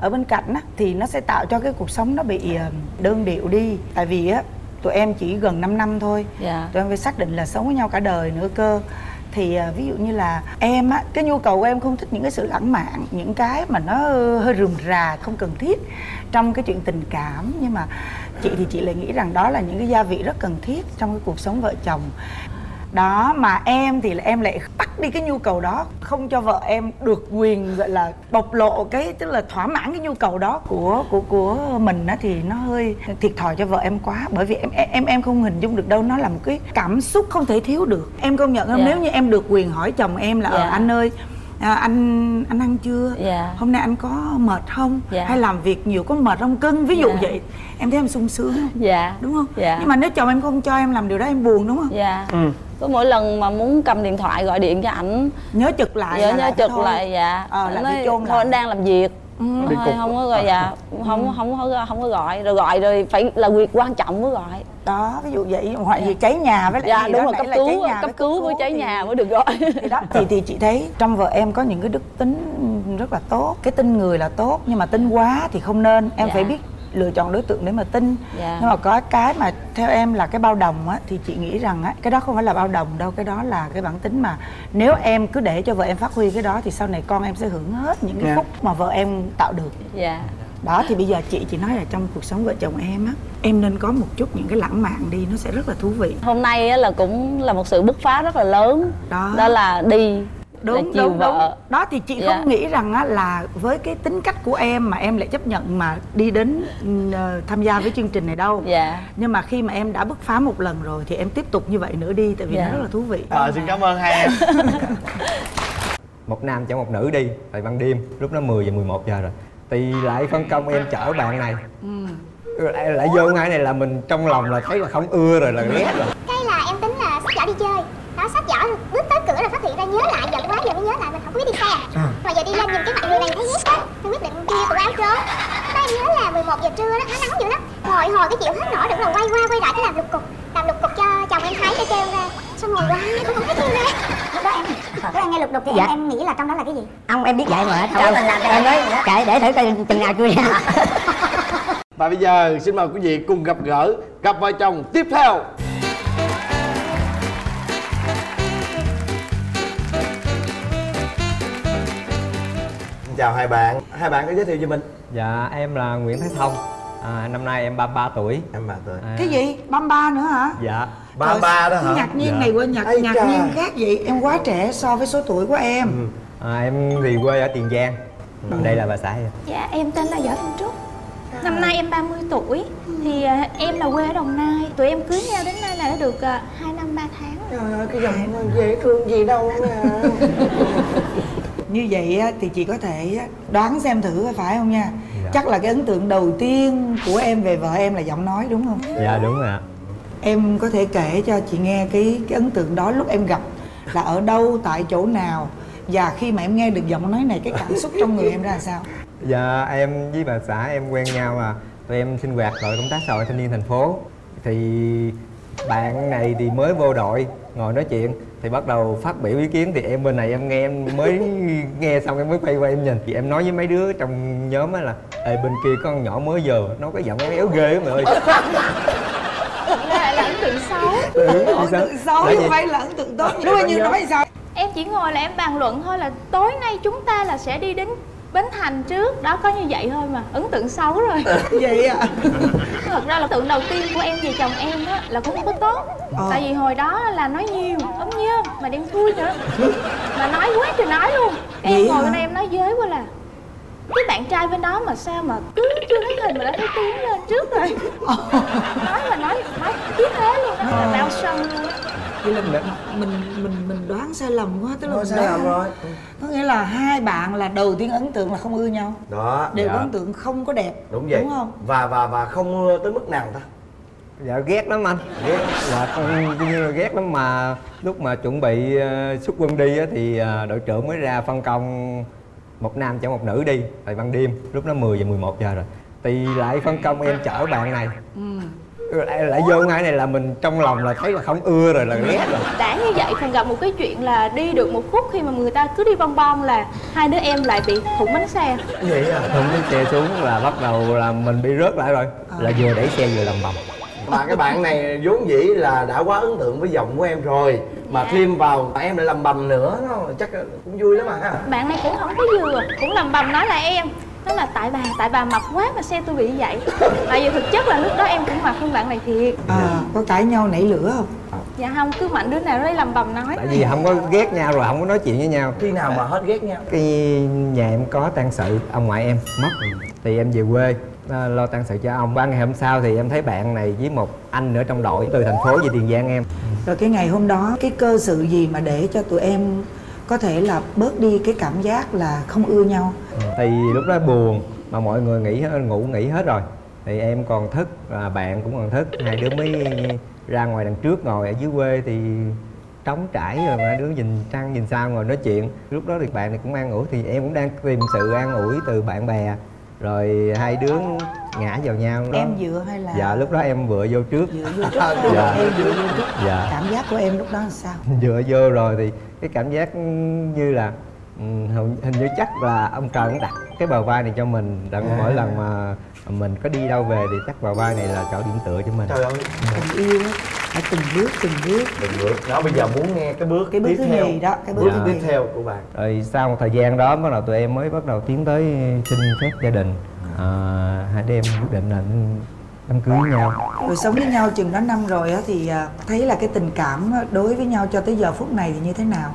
ở bên cạnh á, thì nó sẽ tạo cho cái cuộc sống nó bị đơn điệu đi. Tại vì á tụi em chỉ gần năm năm thôi, dạ. Tụi em phải xác định là sống với nhau cả đời nữa cơ. Thì ví dụ như là em á, cái nhu cầu của em không thích những cái sự lãng mạn, những cái mà nó hơi rườm rà, không cần thiết trong cái chuyện tình cảm. Nhưng mà chị thì chị lại nghĩ rằng đó là những cái gia vị rất cần thiết trong cái cuộc sống vợ chồng. đó, mà em thì là em lại bắt đi cái nhu cầu đó, không cho vợ em được quyền gọi là bộc lộ cái, tức là thỏa mãn cái nhu cầu đó của của của mình á, thì nó hơi thiệt thòi cho vợ em quá. Bởi vì em em em không hình dung được đâu, nó là một cái cảm xúc không thể thiếu được. Em công nhận không? Yeah. Nếu như em được quyền hỏi chồng em là yeah. ờ, anh ơi, À, anh anh ăn chưa? Dạ. Hôm nay anh có mệt không? Dạ. Hay làm việc nhiều có mệt không cưng? Ví dụ dạ. vậy. Em thấy em sung sướng không? Dạ. Đúng không? Dạ. Nhưng mà nếu chồng em không cho em làm điều đó em buồn đúng không? Dạ. Ừ. Cứ mỗi lần mà muốn cầm điện thoại gọi điện cho ảnh nhớ chực lại. Nhớ, nhớ chực lại dạ. Ờ là bị chôn thôi, anh đang làm việc. Ừ, thôi, không có gọi dạ. Không ừ. không có không có gọi, rồi gọi rồi phải là việc quan trọng mới gọi. Đó, ví dụ vậy, hoặc gì cháy nhà với lại dạ, gì đúng đó, cấp cứu, là cháy nhà cấp cứu với cháy thì, nhà mới được gọi. Thì đó thì thì chị thấy trong vợ em có những cái đức tính rất là tốt, cái tin người là tốt, nhưng mà tin quá thì không nên. Em dạ. phải biết lựa chọn đối tượng để mà tin. Dạ. Nhưng mà có cái mà theo em là cái bao đồng á, thì chị nghĩ rằng á, cái đó không phải là bao đồng đâu, cái đó là cái bản tính mà nếu em cứ để cho vợ em phát huy cái đó thì sau này con em sẽ hưởng hết những cái dạ. phúc mà vợ em tạo được. Dạ. Đó thì bây giờ chị chỉ nói là trong cuộc sống vợ chồng em á, em nên có một chút những cái lãng mạn đi, nó sẽ rất là thú vị. Hôm nay á là cũng là một sự bứt phá rất là lớn. Đó, đó là đi đúng đúng vợ. Đúng đó thì chị yeah. không nghĩ rằng á là với cái tính cách của em mà em lại chấp nhận mà đi đến uh, tham gia với chương trình này đâu. Yeah. Nhưng mà khi mà em đã bứt phá một lần rồi thì em tiếp tục như vậy nữa đi, tại vì yeah. nó rất là thú vị. Ờ à, xin cảm ơn hai em. Một nam chở một nữ đi tại ban đêm, lúc đó mười giờ mười một giờ rồi. Thì lại phân công em chở bạn này ừ. lại, lại vô ngay này là mình trong lòng là thấy là không ưa rồi, là ghét rồi. Cái là em tính là sách vở đi chơi. Đó, sách vở rồi bước tới cửa là phát hiện ra, nhớ lại, giận quá giờ mới nhớ lại mình không có biết đi xe à. Mà giờ đi lên nhìn cái mặt người này thấy ghét quá, em quyết định kêu tụi áo trốn. Đó em nhớ là mười một giờ trưa đó, nó nắng dữ lắm. Ngồi hồi cái chịu hết nổi, đừng là quay qua quay lại cái làm lục cục. Làm lục cục cho chồng em thấy để kêu ra. Xong ngồi qua cũng không thấy kêu ra. Lúc đó em Lúc đó em nghe lục đục thì dạ. em, em nghĩ là trong đó là cái gì? Ông em biết vậy mà đâu mình làm cho em ấy. Kệ để thử coi chừng nào chui ra. Và bây giờ xin mời quý vị cùng gặp gỡ cặp vợ chồng tiếp theo. Chào hai bạn, hai bạn có giới thiệu cho mình. Dạ em là Nguyễn Thái Thông. À, năm nay em ba mươi ba tuổi. Em ba mươi ba tuổi à... Cái gì? ba mươi ba nữa hả? Dạ ba mươi ba đó hả? Ngạc nhiên dạ. này qua nhạc, ngạc cha. nhiên khác vậy. Em quá trẻ so với số tuổi của em. ừ. à, Em thì quê ở Tiền Giang. ừ. Đây là bà xã em. Dạ em tên là Võ Thanh Trúc. à. Năm nay em ba mươi tuổi. ừ. Thì à, em là quê ở Đồng Nai. Tụi em cưới nhau đến nay là đã được à, hai năm ba tháng. Trời ơi, cái giọng dễ thương gì đâu mà. Như vậy thì chị có thể đoán xem thử phải không nha. Dạ. Chắc là cái ấn tượng đầu tiên của em về vợ em là giọng nói đúng không? Dạ đúng rồi ạ. Em có thể kể cho chị nghe cái cái ấn tượng đó lúc em gặp là ở đâu, tại chỗ nào, và khi mà em nghe được giọng nói này cái cảm xúc trong người em ra là sao? Dạ em với bà xã em quen nhau mà tụi em sinh hoạt đội công tác xã hội thanh niên thành phố. Thì bạn này thì mới vô đội ngồi nói chuyện thì bắt đầu phát biểu ý kiến, thì em bên này em nghe, em mới nghe xong em mới quay qua em nhìn thì em nói với mấy đứa trong nhóm á là ê bên kia con nhỏ mới giờ nó cái giọng nó éo ghê á mọi người. Là ấn tượng xấu. Ấn tượng xấu không phải là ấn tượng tốt. Đúng rồi, như nói sao? Em chỉ ngồi là em bàn luận thôi là tối nay chúng ta là sẽ đi đến Bến Thành trước. Đó, có như vậy thôi mà ấn tượng xấu rồi. Vậy ạ? À? Thật ra là ấn tượng đầu tiên của em về chồng em á là cũng không có tốt. ờ. Tại vì hồi đó là nói nhiều, ốm nhơm mà đem thui nữa. Mà nói quá trời nói luôn. Cái em ngồi bên đây em nói dới quá là cái bạn trai bên đó mà sao mà cứ chưa thấy hình mà đã thấy tiếng lên trước rồi. Nói mà nói, nói tiếng thế luôn. Đó là bao sân luôn. Vậy là mình, mình mình mình đoán sai lầm quá, tức là sai lầm rồi. Có nghĩa là hai bạn là đầu tiên ấn tượng là không ưa nhau. Đó. Đều dạ. ấn tượng không có đẹp. Đúng vậy. Đúng không? Và và và không ưa tới mức nào ta? Dạ ghét lắm anh. Ghét. Dạ con như ghét lắm mà lúc mà chuẩn bị uh, xuất quân đi á thì uh, đội trưởng mới ra phân công một nam chở một nữ đi tại ban đêm, lúc đó mười giờ mười một giờ rồi. Thì lại phân công em chở bạn này. Ừ. Lại, lại vô ngay này là mình trong lòng là thấy là không ưa rồi, là ghét rồi. Đã như vậy còn gặp một cái chuyện là đi được một phút khi mà người ta cứ đi bong bong là hai đứa em lại bị thủng bánh xe. Vậy à? Thủng bánh xe xuống là bắt đầu là mình bị rớt lại rồi. à. Là vừa đẩy xe vừa lầm bầm. Mà cái bạn này vốn dĩ là đã quá ấn tượng với giọng của em rồi mà dạ. thêm vào em lại lầm bầm nữa, nó chắc cũng vui lắm mà. Bạn này cũng không có vừa, cũng lầm bầm nói là em, đó là tại bà, tại bà mập quá mà xe tôi bị vậy. Tại vì thực chất là lúc đó em cũng mập hơn bạn này thiệt. À, có cãi nhau nảy lửa không? Dạ không, cứ mạnh đứa nào đấy lầm bầm nói. Tại vì không có ghét nhau rồi, không có nói chuyện với nhau. Khi nào mà hết ghét nhau? Cái nhà em có tang sự, ông ngoại em mất thì em về quê lo tang sự cho ông. Ba ngày hôm sau thì em thấy bạn này với một anh nữa trong đội từ thành phố về Tiền Giang em. Rồi cái ngày hôm đó, cái cơ sự gì mà để cho tụi em có thể là bớt đi cái cảm giác là không ưa nhau? Thì lúc đó buồn mà mọi người nghỉ ngủ nghỉ hết rồi thì em còn thức, bạn cũng còn thức, hai đứa mới ra ngoài đằng trước ngồi. Ở dưới quê thì trống trải rồi mà đứa nhìn trăng nhìn sao ngồi nói chuyện. Lúc đó thì bạn này cũng an ủi, thì em cũng đang tìm sự an ủi từ bạn bè. Rồi hai đứa ngã vào nhau đó. Em dựa hay là? Dạ lúc đó em vừa vô trước. Dựa vô trước. Dạ. Em dựa vô trước. Dạ. Cảm giác của em lúc đó là sao? Dựa vô rồi thì cái cảm giác như là hình như chắc là ông trời cũng đặt cái bờ vai này cho mình. Đặng à. Mỗi lần mà mình có đi đâu về thì chắc bờ vai này là chỗ điểm tựa cho mình. Trời ơi, tình yêu á, phải từng bước từng bước. Từng bước. Đó bây giờ muốn nghe cái bước cái bước tiếp theo đó, cái bước dạ. tiếp theo của bạn. Rồi sau một thời gian đó bắt đầu tụi em mới bắt đầu tiến tới xin phép gia đình. À, hai đứa em quyết định là đám cưới nhau. Rồi sống với nhau chừng đó năm rồi á thì thấy là cái tình cảm đối với nhau cho tới giờ phút này thì như thế nào?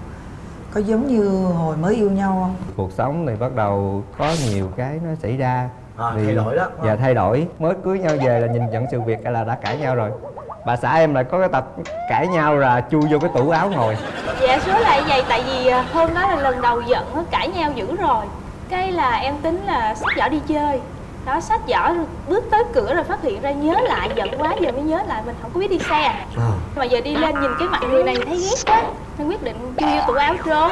Có giống như hồi mới yêu nhau không? Cuộc sống thì bắt đầu có nhiều cái nó xảy ra. À, thì, thay đổi đó. Dạ thay đổi. Mới cưới nhau về là nhìn nhận sự việc là đã cãi nhau rồi. Bà xã em lại có cái tập cãi nhau là chui vô cái tủ áo ngồi. Dạ số lại vậy, tại vì hôm đó là lần đầu giận nó cãi nhau dữ rồi. Cái là em tính là xách giỏ đi chơi. Đó, xách giỏ bước tới cửa rồi phát hiện ra nhớ lại, giận quá giờ mới nhớ lại mình không có biết đi xe. À. Mà giờ đi lên nhìn cái mặt người này thấy ghét quá nên quyết định chui vô tủ áo trốn.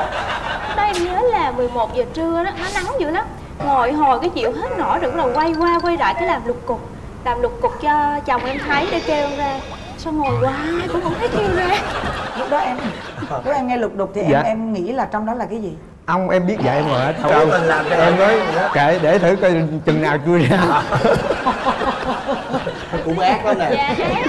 Đó em nhớ là mười một giờ trưa đó, nó nắng dữ lắm. Ngồi hồi cái chịu hết nổi rồi bắt đầu quay qua quay lại cái làm lục cục. Làm lục cục cho chồng em thấy để kêu ra. Sao ngồi quá cũng không thấy kêu ra. Lúc đó em lúc em nghe lục đục thì dạ. em em nghĩ là trong đó là cái gì? Ông em biết vậy mà hết trâu. Em nói kệ để thử coi chừng nào chui ra. Cũng ác lắm nè. Dạ ác.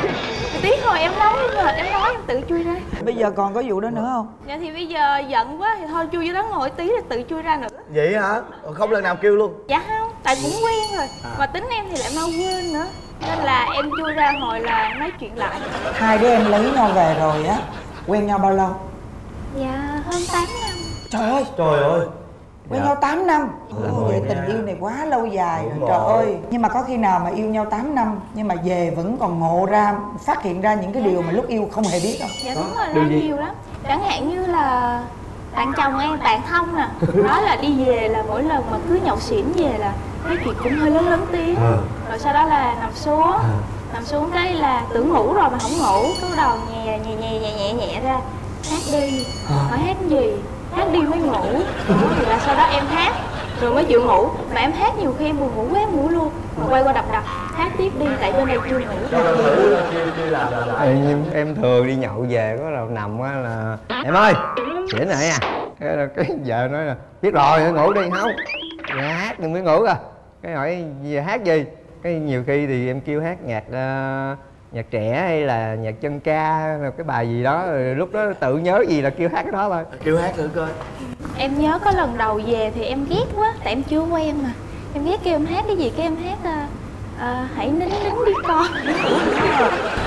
Tiếng hồi em nói mệt em nói em tự chui ra. Bây giờ còn có vụ đó nữa không? Dạ thì bây giờ giận quá thì thôi chui vô đó ngồi tí là tự chui ra nữa. Vậy hả? Không lần nào kêu luôn? Dạ không, tại cũng quen rồi. À. Mà tính em thì lại mau quên nữa. Nên là em chui ra hồi là nói chuyện lại. Hai đứa em lấy nhau về rồi á, quen nhau bao lâu? Dạ hơn tám năm. Trời ơi! Trời ơi! Quen dạ. nhau tám năm. Ồ, vậy tình yêu này quá lâu dài rồi, trời ơi! Nhưng mà có khi nào mà yêu nhau tám năm nhưng mà về vẫn còn ngộ ra, phát hiện ra những cái điều mà lúc yêu không hề biết không? Dạ đúng rồi, nó nhiều lắm. Chẳng hạn như là bạn chồng em, bạn Thông nè, nói là đi về là mỗi lần mà cứ nhậu xỉn về là nói chuyện cũng hơi lớn lớn tiếng. Rồi sau đó là nằm xuống, nằm xuống đây là tưởng ngủ rồi mà không ngủ, cứ đầu nhẹ nhẹ nhẹ nhẹ nhẹ nhẹ ra, hát đi, hỏi hát gì? Hát đi mới ngủ. Thì là sau đó em hát rồi mới chịu ngủ. Mà em hát nhiều khi em buồn ngủ quá em ngủ luôn. Mà quay qua đập đập hát tiếp đi tại bên đây chưa ngủ. Em, em thường đi nhậu về có là nằm á là em ơi để này à, cái, cái vợ nói là biết rồi ngủ đi không dạ, hát thì mới ngủ à. Cái hỏi về hát gì, cái nhiều khi thì em kêu hát nhạc uh, nhạc trẻ hay là nhạc chân ca cái bài gì đó, lúc đó tự nhớ gì là kêu hát cái đó thôi. Kêu hát thử coi. Em nhớ có lần đầu về thì em ghét quá tại em chưa quen mà em ghét kêu em hát cái gì, kêu em hát à, à, hãy nín nín đi con.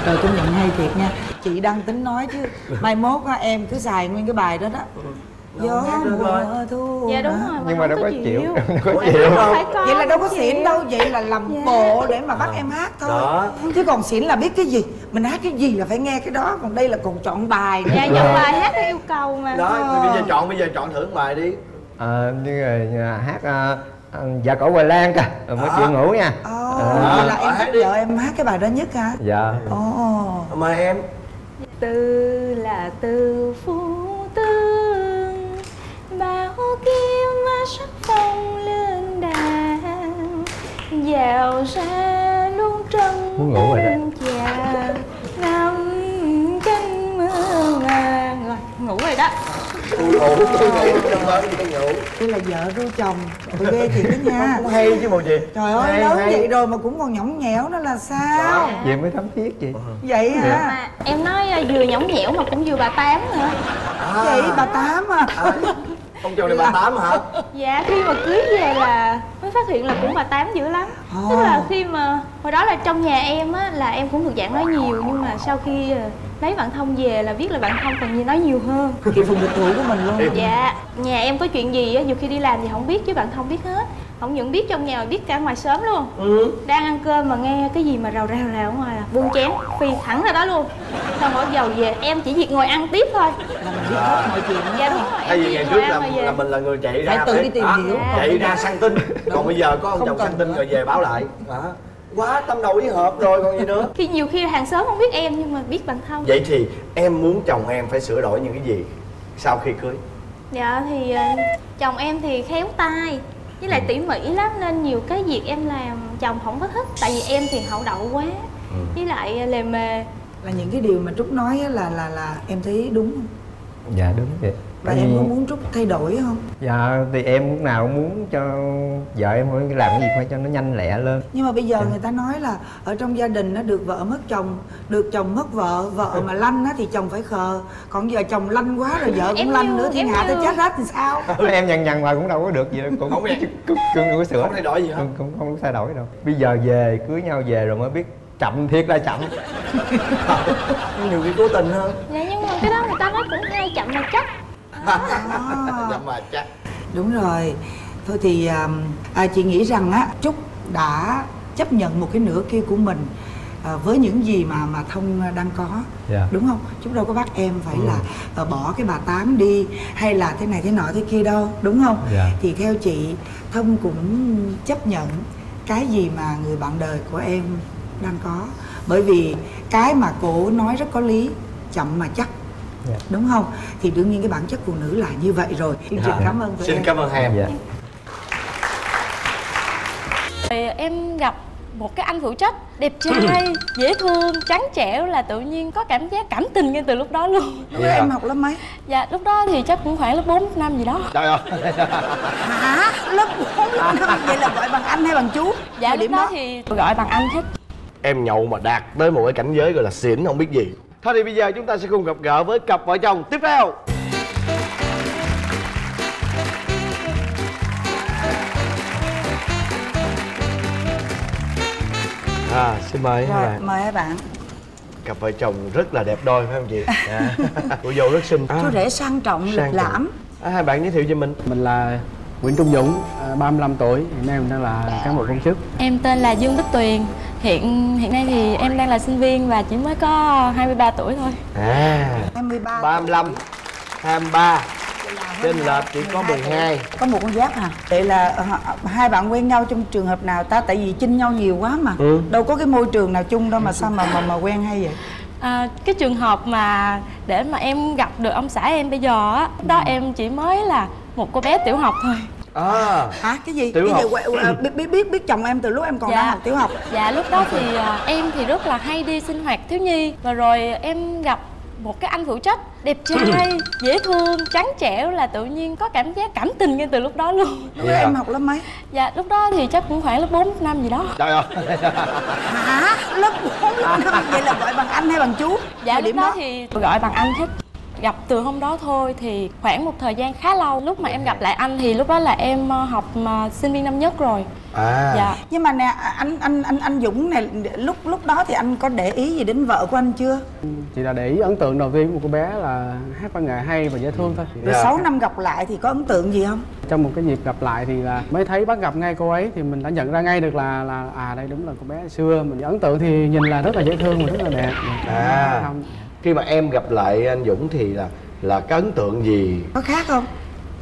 Trời công nhận hay thiệt nha. Chị đang tính nói chứ mai mốt em cứ xài nguyên cái bài đó đó. Gió mùa thu. Dạ đúng rồi. Nhưng mà đâu có chịu. Đâu có chịu đâu. Vậy là đâu có xỉn đâu. Vậy là làm bộ để mà bắt em hát thôi. Chứ còn xỉn là biết cái gì, mình hát cái gì là phải nghe cái đó. Còn đây là còn chọn bài. Dạ chọn bài hát theo yêu cầu mà. Đó, bây giờ chọn, bây giờ chọn thử bài đi. Ờ, như là hát Dạ cổ Hoài Lan kìa mới chịu ngủ nha. Ồ, là em thích vợ em hát cái bài đó nhất hả? Dạ. Ồ. Mời em. Tư là tư phú tương, bao kiêu mà sắc phong lên đàn, dạo ra luôn trong muốn ngủ rồi đó. Chà, năm canh mưa ngàn rồi ngủ rồi đó. Đây là vợ ru chồng, tụi ghê chị đó nha. Không, cũng hay chứ bộ chị. Trời ơi hay, lớn hay. Vậy rồi mà cũng còn nhõng nhẽo đó là sao? Vậy mới thấm thiết chị. Vậy hả? À, em nói vừa nhõng nhẽo mà cũng vừa bà Tám nữa. À, vậy bà Tám à? À. Ông chồng này bà Tám hả? Dạ, khi mà cưới về là mới phát hiện là cũng bà Tám dữ lắm. à. Tức là khi mà hồi đó là trong nhà em á, là em cũng được dạng nói nhiều, nhưng mà sau khi lấy bạn Thông về là biết là bạn Thông còn nói nhiều hơn. Chị Phùng địch thủ của mình luôn. Dạ, nhà em có chuyện gì á, nhiều khi đi làm thì không biết chứ bạn Thông biết hết. Không những biết trong nhà mà biết cả ngoài sớm luôn. ừ. Đang ăn cơm mà nghe cái gì mà rào rào rào ngoài là buông chén phi thẳng ra đó luôn. Xong bỏ dầu về em chỉ việc ngồi ăn tiếp thôi. Là mình biết hết mọi chuyện đó. Dạ đúng rồi. Thay vì ngày trước là, là mình là người chạy ra tự đi tìm hiểu, chạy ra săn tin. Còn bây giờ có ông chồng săn tin rồi về báo lại. Quá tâm đầu ý hợp rồi còn gì nữa. Khi nhiều khi hàng xóm không biết em nhưng mà biết bạn Thông. Vậy thì em muốn chồng em phải sửa đổi những cái gì sau khi cưới? Dạ thì chồng em thì khéo tay với lại tỉ mỉ lắm, nên nhiều cái việc em làm chồng không có thích. Tại vì em thì hậu đậu quá, ừ. với lại lề mề. Là những cái điều mà Trúc nói là là là em thấy đúng không? Dạ đúng vậy. Và em có muốn Trúc thay đổi không? Dạ thì em lúc nào muốn cho vợ em phải làm cái gì phải cho nó nhanh lẹ lên. Nhưng mà bây giờ người ta nói là ở trong gia đình nó được vợ mất chồng, được chồng mất vợ, vợ mà lanh á thì chồng phải khờ. Còn giờ chồng lanh quá rồi vợ cũng lanh nữa, thiên hạ ta chết hết thì sao? Em nhằn nhằn hoài cũng đâu có được gì đâu, cũng không có sửa. Không thay đổi gì hết. Cũng không có thay đổi đâu. Bây giờ về, cưới nhau về rồi mới biết chậm thiệt là chậm. Nhiều cái cố tình hơn. Dạ nhưng mà cái đó người ta nói cũng hay, chậm mà chắc. À. Đúng rồi. Thôi thì à, chị nghĩ rằng á, Trúc đã chấp nhận một cái nửa kia của mình à, với những gì mà mà Thông đang có. yeah. Đúng không? Trúc đâu có bắt em phải ừ. là à, bỏ cái bà Tám đi hay là thế này thế nọ thế kia đâu, đúng không? yeah. Thì theo chị, Thông cũng chấp nhận cái gì mà người bạn đời của em đang có. Bởi vì cái mà cổ nói rất có lý, chậm mà chắc. Yeah. Đúng không? Thì đương nhiên cái bản chất phụ nữ là như vậy rồi. Xin yeah. cảm ơn tụi Xin em. cảm ơn em. yeah. Em gặp một cái anh phụ trách đẹp trai, dễ thương, trắng trẻo là tự nhiên có cảm giác cảm tình ngay từ lúc đó luôn. Lúc đó em học lớp mấy? Dạ lúc đó thì chắc cũng khoảng lớp bốn, lớp năm gì đó. Trời ơi. Hả? Lớp bốn, lớp năm vậy là gọi bằng anh hay bằng chú? Dạ lúc đó, đó thì tôi gọi bằng anh hết. Em nhậu mà đạt tới một cái cảnh giới gọi là xỉn không biết gì. Thôi thì bây giờ chúng ta sẽ cùng gặp gỡ với cặp vợ chồng tiếp theo. À, xin mời các bạn. Mời các bạn. Cặp vợ chồng rất là đẹp đôi phải không chị? Cô dâu rất xinh. Chú rể sang trọng, lịch lãm. À, hai bạn giới thiệu cho mình. Mình là Nguyễn Trung Dũng, ba mươi lăm tuổi, hiện nay mình đang là cán bộ công chức. Em tên là Dương Đức Tuyền. Hiện hiện nay thì em đang là sinh viên và chỉ mới có hai mươi ba tuổi thôi. À, hai mươi ba, ba mươi lăm, hai mươi ba, trên lệch chỉ có mười hai. Có một con giáp à? Vậy là hai bạn quen nhau trong trường hợp nào ta? Tại vì chinh nhau nhiều quá mà. ừ. Đâu có cái môi trường nào chung đâu mà sao mà mà, mà quen hay vậy? À, cái trường hợp mà để mà em gặp được ông xã em bây giờ á, đó em chỉ mới là một cô bé tiểu học thôi. À, hả? Cái gì? Tiểu cái học. Gì? Biết, biết, biết, biết chồng em từ lúc em còn dạ. đang học tiểu học. Dạ, lúc đó thì em thì rất là hay đi sinh hoạt thiếu nhi. Và rồi em gặp một cái anh phụ trách đẹp trai, dễ thương, trắng trẻo là tự nhiên có cảm giác cảm tình ngay từ lúc đó luôn. Lúc đó em học lớp mấy? Dạ, lúc đó thì chắc cũng khoảng lớp bốn, lớp năm gì đó. Trời ơi. Hả? Lớp bốn, lớp năm vậy là gọi bằng anh hay bằng chú? Dạ, lúc đó, đó thì gọi bằng anh hết. Gặp từ hôm đó thôi thì khoảng một thời gian khá lâu. Lúc mà em gặp lại anh thì lúc đó là em học sinh viên năm nhất rồi. À. Dạ. Nhưng mà nè, anh anh anh anh Dũng này, lúc lúc đó thì anh có để ý gì đến vợ của anh chưa? Chị đã để ý ấn tượng đầu tiên của cô bé là hát văn nghệ hay và dễ thương thôi. Dạ. sáu năm gặp lại thì có ấn tượng gì không? Trong một cái dịp gặp lại thì là mới thấy bắt gặp ngay cô ấy thì mình đã nhận ra ngay được là là à đây đúng là cô bé xưa. Mình ấn tượng thì nhìn là rất là dễ thương và rất là đẹp. À. Không. Khi mà em gặp lại anh Dũng thì là là cái ấn tượng gì? Có khác không?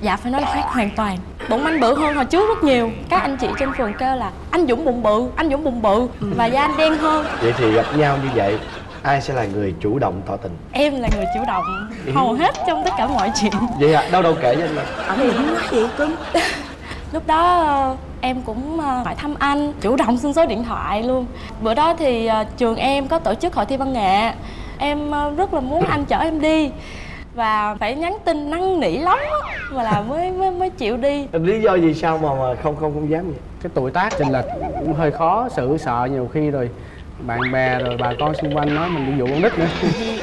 Dạ phải nói là khác hoàn toàn. Bụng anh bự hơn hồi trước rất nhiều. Các anh chị trên phường kêu là anh Dũng bụng bự, anh Dũng bụng bự và da anh đen hơn. Vậy thì gặp nhau như vậy, ai sẽ là người chủ động tỏ tình? Em là người chủ động hầu hết trong tất cả mọi chuyện. Vậy à, đâu đâu kể với anh. Anh Dũng nói gì cưng? Lúc đó em cũng hỏi thăm anh, chủ động xin số điện thoại luôn. Bữa đó thì trường em có tổ chức hội thi văn nghệ. Em rất là muốn anh chở em đi và phải nhắn tin năn nỉ lắm mà là mới mới mới chịu đi. Lý do gì sao mà mà không không không dám vậy? Cái tuổi tác chênh lệch cũng hơi khó xử sợ nhiều khi rồi bạn bè rồi bà con xung quanh nói mình đi dụ con nít nữa.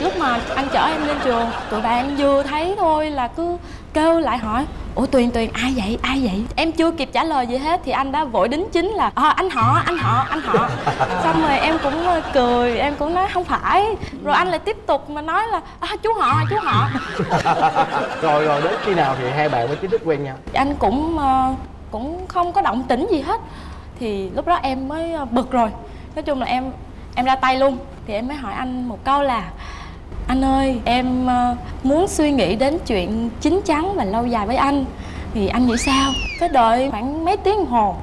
Lúc mà anh chở em lên trường, tụi bạn vừa thấy thôi là cứ kêu lại hỏi: ủa Tuyền Tuyền ai vậy ai vậy? Em chưa kịp trả lời gì hết thì anh đã vội đính chính là ờ à, anh họ anh họ anh họ. Xong rồi em cũng cười, em cũng nói không phải, rồi anh lại tiếp tục mà nói là à, chú họ chú họ. Rồi rồi đến khi nào thì hai bạn mới chính thức quen nhau? Anh cũng cũng không có động tĩnh gì hết, thì lúc đó em mới bực rồi. Nói chung là em em ra tay luôn. Thì em mới hỏi anh một câu là: anh ơi, em muốn suy nghĩ đến chuyện chín chắn và lâu dài với anh, thì anh nghĩ sao? Phải đợi khoảng mấy tiếng đồng hồ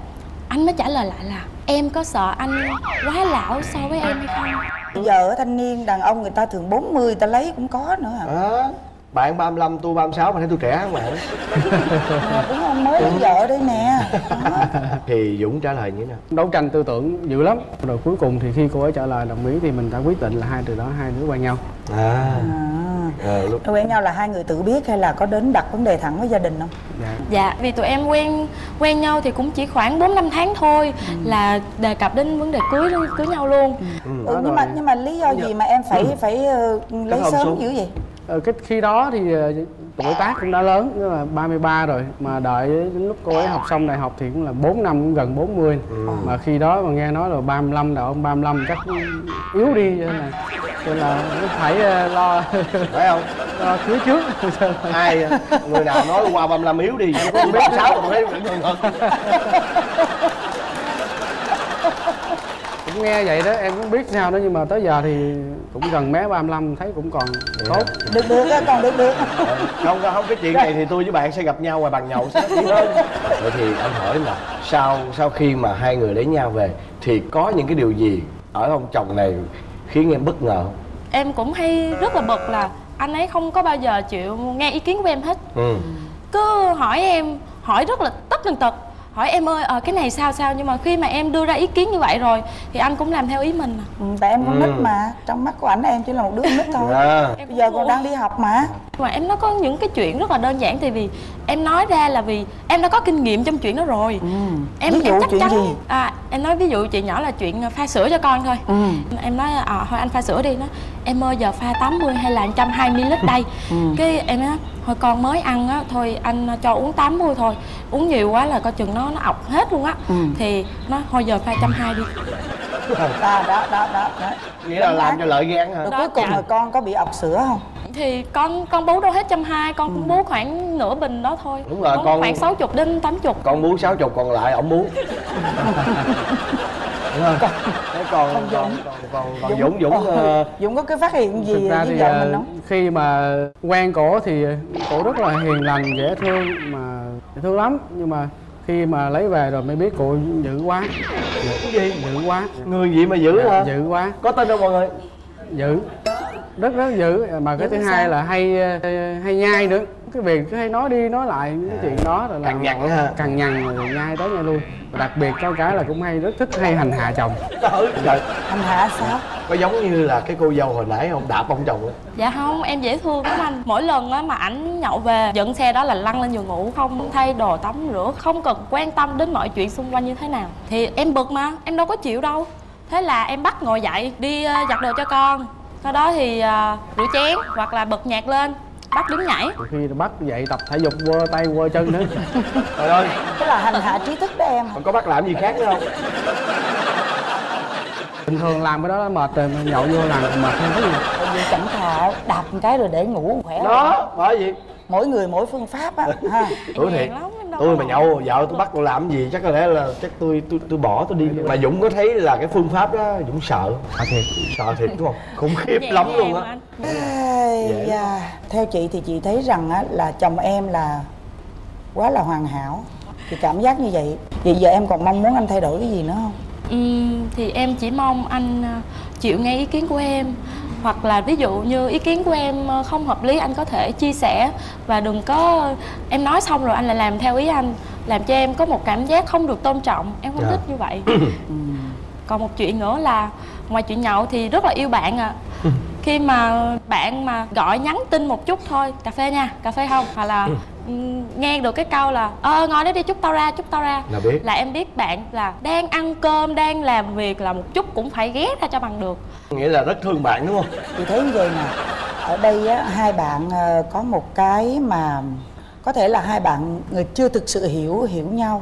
anh mới trả lời lại là: em có sợ anh quá lão so với em hay không? Bây giờ thanh niên đàn ông người ta thường bốn mươi người ta lấy cũng có nữa hả? À, bạn ba mươi lăm, tôi ba mươi sáu mà thấy tôi trẻ hả bạn? À, đúng không? Mới lấy vợ đây nè. À. Thì Dũng trả lời như thế nào? Đấu tranh tư tưởng dữ lắm. Rồi cuối cùng thì khi cô ấy trả lời đồng ý thì mình đã quyết định là hai từ đó hai đứa quen nhau. À, à. Lúc... quen nhau là hai người tự biết hay là có đến đặt vấn đề thẳng với gia đình không? Dạ, dạ vì tụi em quen quen nhau thì cũng chỉ khoảng bốn năm tháng thôi. Ừ. Là đề cập đến vấn đề cưới cưới nhau luôn. Ừ. Ừ, nhưng rồi. mà nhưng mà lý do gì mà em phải ừ. phải uh, lấy sớm dữ vậy? Cái khi đó thì tuổi tác cũng đã lớn, tức là ba mươi ba rồi, mà đợi đến lúc cô ấy học xong đại học thì cũng là bốn năm, cũng gần bốn mươi. Ừ. Mà khi đó mà nghe nói là ba mươi lăm, đàn ông ba mươi lăm chắc yếu đi cho nên là, nên là phải lo, phải không? Lo cưới trước. Ai người nào nói qua ba mươi lăm yếu đi, em có biết sáu mà thấy ngừng ngừng. Cũng nghe vậy đó, em cũng biết sao đó, nhưng mà tới giờ thì cũng gần mé ba mươi lăm, thấy cũng còn tốt. Được được đó, còn được được. Không, không, cái chuyện này thì tôi với bạn sẽ gặp nhau ngoài bàn nhậu sẽ nói chuyện hơn. Vậy thì anh hỏi là sau sau khi mà hai người lấy nhau về thì có những cái điều gì ở ông chồng này khiến em bất ngờ? Em cũng hay rất là bực là anh ấy không có bao giờ chịu nghe ý kiến của em hết. Ừ. Cứ hỏi em, hỏi rất là tất tần tật. Hỏi em ơi, ờ, cái này sao sao, nhưng mà khi mà em đưa ra ý kiến như vậy rồi thì anh cũng làm theo ý mình. Ừ, tại em con nít mà, trong mắt của ảnh em chỉ là một đứa con nít thôi. Yeah. Bây giờ còn đang đi học mà. Mà em nó có những cái chuyện rất là đơn giản thì vì em nói ra là vì em đã có kinh nghiệm trong chuyện đó rồi. Ừ. Em, ví dụ em chắc chuyện chắn gì? À, em nói ví dụ chuyện nhỏ là chuyện pha sữa cho con thôi. Ừ. Em nói à, thôi anh pha sữa đi. Nó em ơi giờ pha tám mươi hay là một trăm hai mươi lít đây. Ừ. Cái em nói thôi con mới ăn á, thôi anh cho uống tám mươi thôi, uống nhiều quá là coi chừng nó nó ọc hết luôn á. Ừ. Thì nó thôi giờ pha một trăm hai mươi đi. Đó, đó, đó, đó, đó. Nghĩa là làm cho lợi gan hả? Đó, cuối cùng là con có bị ọc sữa không? Thì con con bú đâu hết một trăm hai mươi, con cũng bú khoảng nửa bình đó thôi. Đúng rồi, con, con khoảng sáu mươi đến tám mươi. Con bú sáu mươi, còn lại ổng bú. Đúng rồi. Còn, còn, còn, còn, còn, còn Dũng, Dũng, Dũng, còn, uh, Dũng có cái phát hiện gì với thì, vợ mình không? Khi mà quen cổ thì cổ rất là hiền lành, dễ thương, mà dễ thương lắm. Nhưng mà khi mà lấy về rồi mới biết cô dữ quá. Dữ gì? Dữ quá. Người gì mà dữ hả? Dữ quá. Có tên đâu mọi người? Dữ. Rất rất dữ. Mà cái dữ thứ hai sao? Là hay hay nhai nữa. Cái việc cứ hay nói đi nói lại cái à, chuyện đó rồi là càng nhằn hả? Càng nhằn rồi nhai tới nhai luôn. Đặc biệt có cái là cũng hay rất thích hay hành hạ chồng. Trời. Hành hạ sao? Có giống như là cái cô dâu hồi nãy không, đạp ông chồng á? Dạ không, em dễ thương lắm anh. Mỗi lần á mà ảnh nhậu về dựng xe đó là lăn lên giường ngủ, không thay đồ tắm rửa, không cần quan tâm đến mọi chuyện xung quanh như thế nào. Thì em bực mà, em đâu có chịu đâu. Thế là em bắt ngồi dậy đi giặt đồ cho con. Sau đó thì rửa chén hoặc là bật nhạc lên, bắt đứng nhảy. Khi bắt dậy tập thể dục quơ tay quơ chân nữa. Trời ơi, tức là hành hạ trí thức đó em. Còn có bắt làm gì khác nữa không? Bình thường làm cái đó là mệt rồi, nhậu vô làm mệt hơn cái gì. Vì chẳng thà đạp một cái rồi để ngủ khỏe. Đó, bởi vì mỗi người mỗi phương pháp á. Tôi thiệt, tôi mà nhậu vợ tôi bắt tôi làm gì chắc có lẽ là chắc tôi tôi tôi bỏ tôi đi. Mà Dũng có thấy là cái phương pháp đó Dũng sợ? À, thiệt, sợ thiệt đúng không? Khủng khiếp lắm luôn á. Dạ. Theo chị thì chị thấy rằng á là chồng em là quá là hoàn hảo. Thì cảm giác như vậy, vậy giờ em còn mong muốn anh thay đổi cái gì nữa không? Uhm, thì em chỉ mong anh chịu nghe ý kiến của em. Hoặc là ví dụ như ý kiến của em không hợp lý, anh có thể chia sẻ. Và đừng có em nói xong rồi anh lại làm theo ý anh, làm cho em có một cảm giác không được tôn trọng. Em không dạ. thích như vậy. Còn một chuyện nữa là ngoài chuyện nhậu thì rất là yêu bạn ạ. À. Khi mà bạn mà gọi nhắn tin một chút thôi, cà phê nha, cà phê không, hoặc là ừ. nghe được cái câu là ờ ngồi đấy đi, chúc tao ra, chúc tao ra là, biết. Là em biết bạn là đang ăn cơm, đang làm việc, là một chút cũng phải ghé ra cho bằng được. Nghĩa là rất thương bạn đúng không? Tôi thấy như vậy nè. Ở đây á, hai bạn có một cái mà có thể là hai bạn người chưa thực sự hiểu hiểu nhau.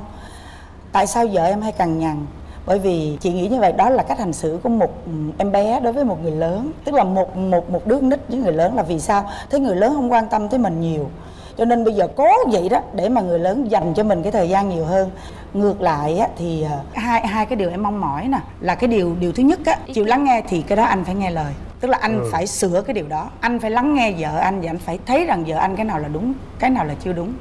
Tại sao vợ em hay cằn nhằn? Bởi vì chị nghĩ như vậy, đó là cách hành xử của một em bé đối với một người lớn. Tức là một một một đứa nít với người lớn là vì sao? Thấy người lớn không quan tâm tới mình nhiều, cho nên bây giờ cố vậy đó để mà người lớn dành cho mình cái thời gian nhiều hơn. Ngược lại á, thì hai hai cái điều em mong mỏi nè, là cái điều điều thứ nhất á, chịu lắng nghe, thì cái đó anh phải nghe lời. Tức là anh ừ. phải sửa cái điều đó, anh phải lắng nghe vợ anh và anh phải thấy rằng vợ anh cái nào là đúng, cái nào là chưa đúng.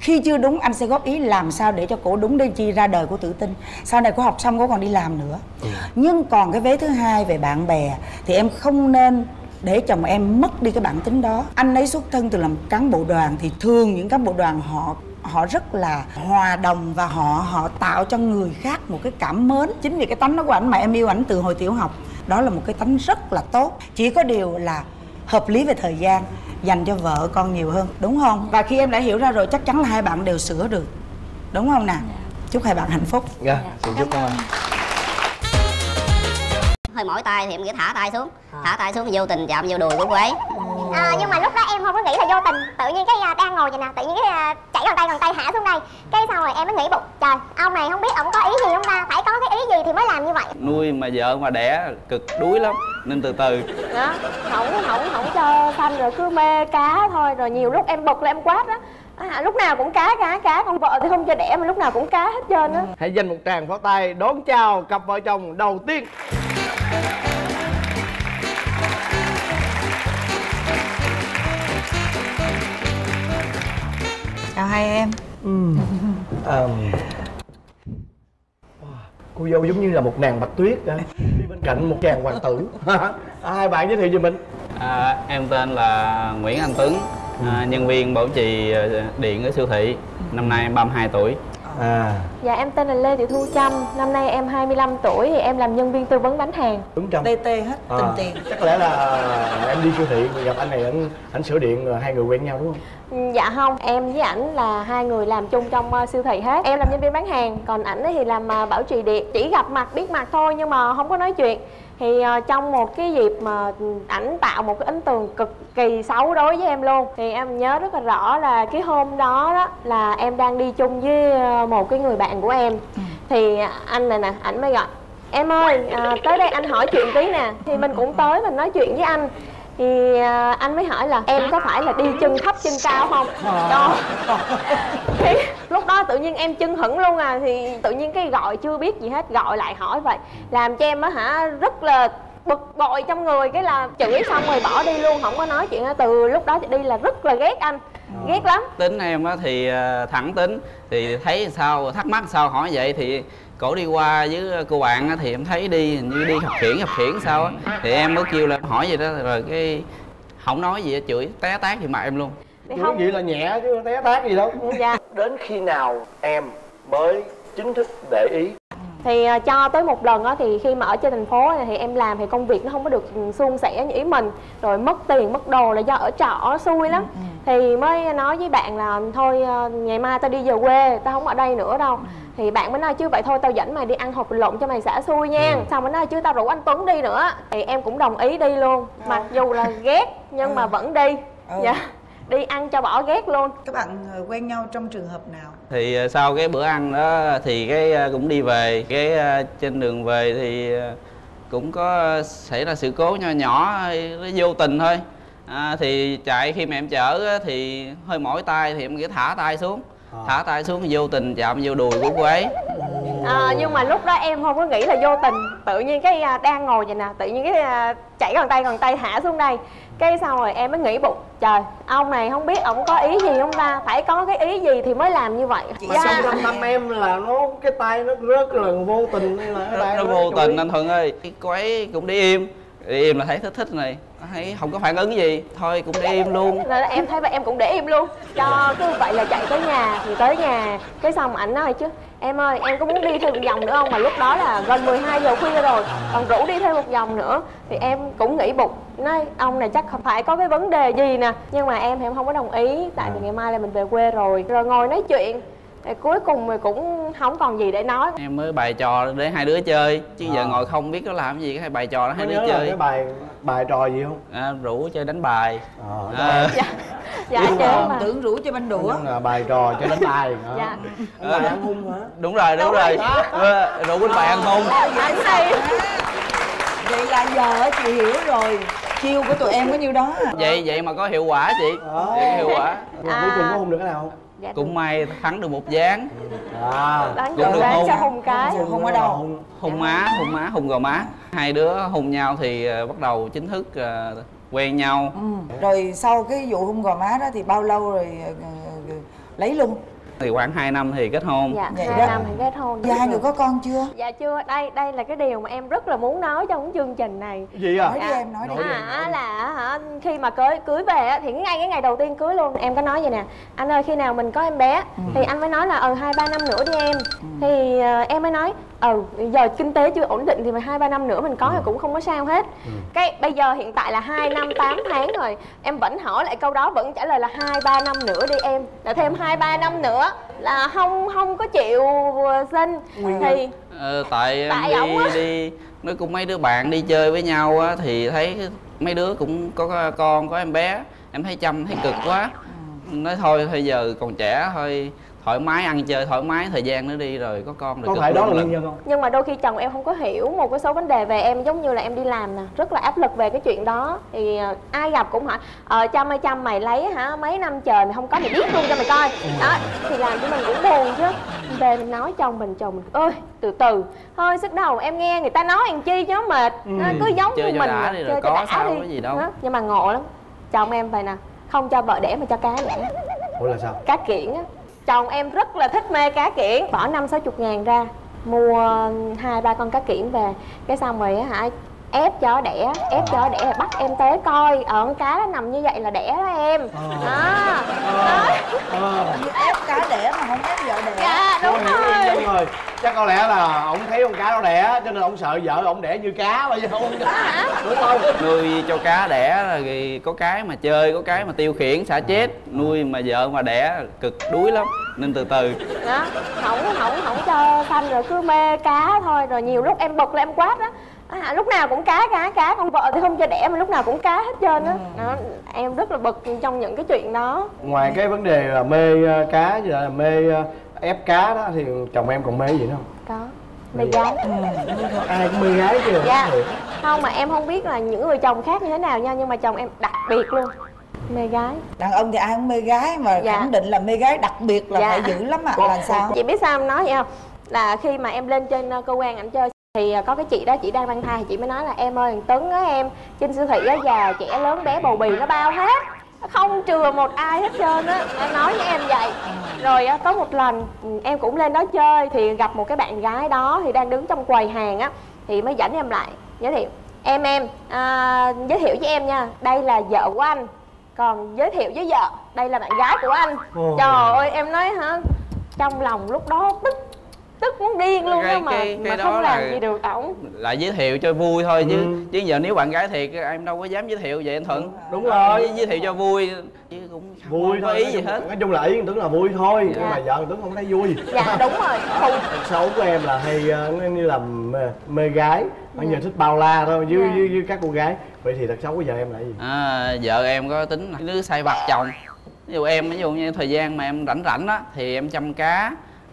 Khi chưa đúng anh sẽ góp ý làm sao để cho cổ đúng, để chi ra đời của tự tin. Sau này cổ học xong cổ còn đi làm nữa. ừ. Nhưng còn cái vế thứ hai về bạn bè thì em không nên để chồng em mất đi cái bản tính đó. Anh ấy xuất thân từ làm cán bộ đoàn, thì thường những cán bộ đoàn họ họ rất là hòa đồng và họ họ tạo cho người khác một cái cảm mến. Chính vì cái tánh đó của ảnh mà em yêu ảnh từ hồi tiểu học. Đó là một cái tánh rất là tốt. Chỉ có điều là hợp lý về thời gian, dành cho vợ con nhiều hơn, đúng không? Và khi em đã hiểu ra rồi, chắc chắn là hai bạn đều sửa được, đúng không nè? Chúc hai bạn hạnh phúc. Dạ, yeah, xin chúc các bạn. Hơi mỏi tay thì em nghĩ thả tay xuống, thả tay xuống vô tình chạm vô đùi của cô ấy. À, nhưng mà lúc đó em không có nghĩ là vô tình, tự nhiên cái đang ngồi vậy nè, tự nhiên cái chảy gần tay gần tay hạ xuống đây, cái sau rồi em mới nghĩ bụng trời, ông này không biết ông có ý gì không ta, phải có cái ý gì thì mới làm như vậy. Nuôi mà vợ mà đẻ cực đuối lắm nên từ từ đó, không không không cho xanh rồi cứ mê cá thôi. Rồi nhiều lúc em bực là em quát đó, à, lúc nào cũng cá cá cá, con vợ thì không cho đẻ mà lúc nào cũng cá hết trơn á. Hãy dành một tràng pháo tay đón chào cặp vợ chồng đầu tiên. Chào hai em. ừ. à, Cô dâu giống như là một nàng bạch tuyết đó, đi bên cạnh một chàng hoàng tử. à, Hai bạn giới thiệu về mình. à, Em tên là Nguyễn Anh Tuấn, à, nhân viên bảo trì điện ở siêu thị. Năm nay em ba mươi hai tuổi. à. Dạ em tên là Lê Thị Thu Trâm. Năm nay em hai mươi lăm tuổi, thì em làm nhân viên tư vấn bán hàng. Đúng trăm tê tê hết, à, tình tiền. Chắc lẽ là em đi siêu thị gặp anh này, ảnh, ảnh sửa điện rồi hai người quen nhau đúng không? Dạ không, em với ảnh là hai người làm chung trong uh, siêu thị hết. Em làm nhân viên bán hàng, còn ảnh thì làm uh, bảo trì điện. Chỉ gặp mặt biết mặt thôi nhưng mà không có nói chuyện. Thì uh, trong một cái dịp mà ảnh tạo một cái ấn tượng cực kỳ xấu đối với em luôn. Thì em nhớ rất là rõ là cái hôm đó đó là em đang đi chung với uh, một cái người bạn của em. ừ. Thì anh này nè, ảnh mới gọi em ơi, uh, tới đây anh hỏi chuyện tí nè. Thì mình cũng tới mình nói chuyện với anh. Thì anh mới hỏi là em có phải là đi chân thấp chân cao không? Đó. Thì lúc đó tự nhiên em chân hững luôn à. Thì tự nhiên cái gọi chưa biết gì hết, gọi lại hỏi vậy làm cho em á hả rất là bực bội trong người. Cái là chửi xong rồi bỏ đi luôn, không có nói chuyện. Từ lúc đó đi là rất là ghét anh, ghét lắm. Tính em á thì thẳng tính, thì thấy sao thắc mắc sao hỏi vậy. Thì cổ đi qua với cô bạn thì em thấy đi như đi khập khiễng khập khiễng sao á, thì em mới kêu là hỏi gì đó, rồi cái không nói gì, chửi té tát thì mặt em luôn. Không vậy là nhẹ chứ té tát gì đâu. Dạ. Đến khi nào em mới chính thức để ý? Thì cho tới một lần á, thì khi mà ở trên thành phố thì em làm thì công việc nó không có được suôn sẻ như ý mình, rồi mất tiền mất đồ là do ở trọ xui lắm. ừ. Thì mới nói với bạn là thôi ngày mai tao đi về quê, tao không ở đây nữa đâu. Thì bạn mới nói chứ vậy thôi tao dẫn mày đi ăn hột lộn cho mày xả xui nha. ừ. Xong mới nói chứ tao rủ anh Tuấn đi nữa. Thì em cũng đồng ý đi luôn, mặc dù là ghét nhưng ừ. mà vẫn đi. ừ. Dạ, đi ăn cho bỏ ghét luôn. Các bạn quen nhau trong trường hợp nào? Thì sau cái bữa ăn đó thì cái cũng đi về, cái trên đường về thì cũng có xảy ra sự cố nho nhỏ, nó vô tình thôi. à, Thì chạy khi mà em chở thì hơi mỏi tay thì em cứ thả tay xuống, thả tay xuống vô tình chạm vô đùi của cô ấy. à, Nhưng mà lúc đó em không có nghĩ là vô tình. Tự nhiên cái đang ngồi vậy nè, tự nhiên cái chảy gần tay gần tay hạ xuống đây. Cái sau rồi em mới nghĩ bụng trời, ông này không biết ổng có ý gì không ta, phải có cái ý gì thì mới làm như vậy. Mà dạ. Xong trong tâm em là nó cái tay nó rớt là vô tình hay là cái tay nó, nó vô tình ý. Anh Thuận ơi, cô ấy cũng đi im, đi im là thấy thích thích này, thấy không có phản ứng gì, thôi cũng để im luôn. Là em thấy vậy em cũng để im luôn, cho cứ vậy là chạy tới nhà. Thì tới nhà cái xong ảnh nói chứ Em ơi, em có muốn đi thêm một vòng nữa không? Mà lúc đó là gần mười hai giờ khuya rồi. Còn rủ đi thêm một vòng nữa thì em cũng nghĩ bụng, nói ông này chắc phải có cái vấn đề gì nè. Nhưng mà em thì em không có đồng ý. Tại vì ngày mai là mình về quê rồi. Rồi ngồi nói chuyện thì cuối cùng mình cũng không còn gì để nói. Em mới bày trò để hai đứa chơi chứ à. Giờ ngồi không biết nó làm gì, cái bày trò đó hai đứa chơi. Cái bài bài trò gì không? À, rủ chơi đánh bài. Ờ à, à. Dạ, dạ chơi mà. Tưởng rủ chơi banh đũa. Là bài trò chơi đánh bài. Dạ. À, bài ăn hung hả? Đúng rồi, đúng, đúng rồi. À, rủ đánh bài ăn hung. Vậy là giờ chị hiểu rồi. Chiêu của tụi em có nhiêu đó. Vậy vậy mà có hiệu quả chị. Vậy hiệu quả. Cuối cùng có hung được cái nào không? Dạ, cũng may thắng được một ván. À, cũng được hôn. Hùng cái hùng ở đâu? Hùng má, hùng má, hùng gò má. Hai đứa hùng nhau thì bắt đầu chính thức quen nhau. Ừ. Rồi sau cái vụ hung gò má đó thì bao lâu rồi lấy luôn? Thì khoảng hai năm thì kết hôn. Dạ, vậy hai đó. Năm thì kết hôn. Dạ, hai người có con chưa? Dạ chưa. Đây đây là cái điều mà em rất là muốn nói trong cái chương trình này. Gì à? Nói đi em, nói đi. À, là hả, khi mà cưới cưới về thì ngay cái ngày đầu tiên cưới luôn em có nói vậy nè: anh ơi, khi nào mình có em bé ừ. thì anh mới nói là ừ hai ba năm nữa đi em. Ừ. Thì uh, em mới nói ừ giờ kinh tế chưa ổn định thì mà hai ba năm nữa mình có ừ. thì cũng không có sao hết. Ừ. Cái bây giờ hiện tại là hai năm tám tháng rồi, em vẫn hỏi lại câu đó, vẫn trả lời là hai ba năm nữa đi em. Là thêm hai ba năm nữa là không không có chịu sinh. Nguyên thì ờ, tại, tại em đi, đi nó cũng mấy đứa bạn đi chơi với nhau á, thì thấy mấy đứa cũng có con có em bé, em thấy Trâm thấy cực quá, nói thôi thôi giờ còn trẻ thôi, thoải mái ăn chơi thoải mái thời gian nữa đi, rồi có con rồi. Có phải đó là nguyên nhân không? Nhưng mà đôi khi chồng em không có hiểu một cái số vấn đề về em, giống như là em đi làm nè, rất là áp lực về cái chuyện đó. Thì ai gặp cũng hỏi ờ Trâm ơi, Trâm mày lấy hả mấy năm trời mày không có, mày biết luôn cho mày coi đó. Thì làm cho mình cũng buồn chứ. Về mình nói chồng mình, chồng mình ơi từ từ thôi, sức đầu em nghe người ta nói ăn chi chứ mệt. Ừ. Cứ giống chơi như mình đã đi, chơi có đã sao đi. Có gì đâu. Nhưng mà ngộ lắm, chồng em vậy nè, không cho vợ đẻ mà cho cá đẻ. Ủa là sao? Cá kiển á. Chồng em rất là thích mê cá kiển, bỏ năm sáu chục ngàn ra mua hai ba con cá kiển về, cái xong rồi hả ép cho đẻ, ép cho đẻ, bắt em tới coi ờ con cá nó nằm như vậy là đẻ đó em. Đó ép cá đẻ mà không ép vợ đẻ. Dạ đúng rồi. Chắc có lẽ là ổng thấy con cá nó đẻ cho nên ổng sợ vợ ổng đẻ như cá bây giờ không. Đúng không? Nuôi cho cá đẻ thì có cái mà chơi, có cái mà tiêu khiển xả chết, nuôi mà vợ mà đẻ cực đuối lắm nên từ từ. Đó, không không không cho sanh rồi cứ mê cá thôi, rồi nhiều lúc em bực là em quát đó. À, lúc nào cũng cá cá cá, con vợ thì không cho đẻ mà lúc nào cũng cá hết trơn á. Ừ. Em rất là bực trong những cái chuyện đó. Ngoài cái vấn đề là mê cá như là mê ép cá đó thì chồng em còn mê gì nữa không? Có mê gái. Ai cũng mê gái chứ. Dạ. Không mà em không biết là những người chồng khác như thế nào nha, nhưng mà chồng em đặc biệt luôn mê gái. Đàn ông thì ai cũng mê gái mà. Dạ. Khẳng định là mê gái đặc biệt là dạ. phải dữ lắm ạ. À. Là sao? Chị biết sao em nói vậy không? Là khi mà em lên trên cơ quan ảnh chơi thì có cái chị đó, chị đang mang thai thì chị mới nói là em ơi Tuấn á, em trên siêu thị á, già trẻ lớn bé bầu bì nó bao hết, không chừa một ai hết trơn á, em nói với em vậy. Rồi có một lần em cũng lên đó chơi thì gặp một cái bạn gái đó thì đang đứng trong quầy hàng á, thì mới dẫn em lại giới thiệu em em à, giới thiệu với em nha, đây là vợ của anh, còn giới thiệu với vợ đây là bạn gái của anh. Oh. Trời ơi em nói hả, trong lòng lúc đó tức tức muốn điên luôn đó, mà cái, cái mà không làm là, gì được ổng. Là giới thiệu cho vui thôi. Ừ. chứ chứ giờ nếu bạn gái thiệt em đâu có dám giới thiệu vậy anh Thuận. Đúng rồi, giới thiệu cho vui chứ cũng vui không có ý gì hết. Nói chung là ý Tuấn là vui thôi. Dạ. Nhưng mà vợ Tuấn không thấy vui. Dạ đúng rồi. Thật xấu của em là hay như là mê, mê gái. Bây giờ thích bao la thôi với, yeah. với, với các cô gái. Vậy thì thật xấu của vợ em là gì? À, vợ em có tính cứ sai vặt chồng. Ví dụ em ví dụ như thời gian mà em rảnh rảnh đó thì em chăm cá,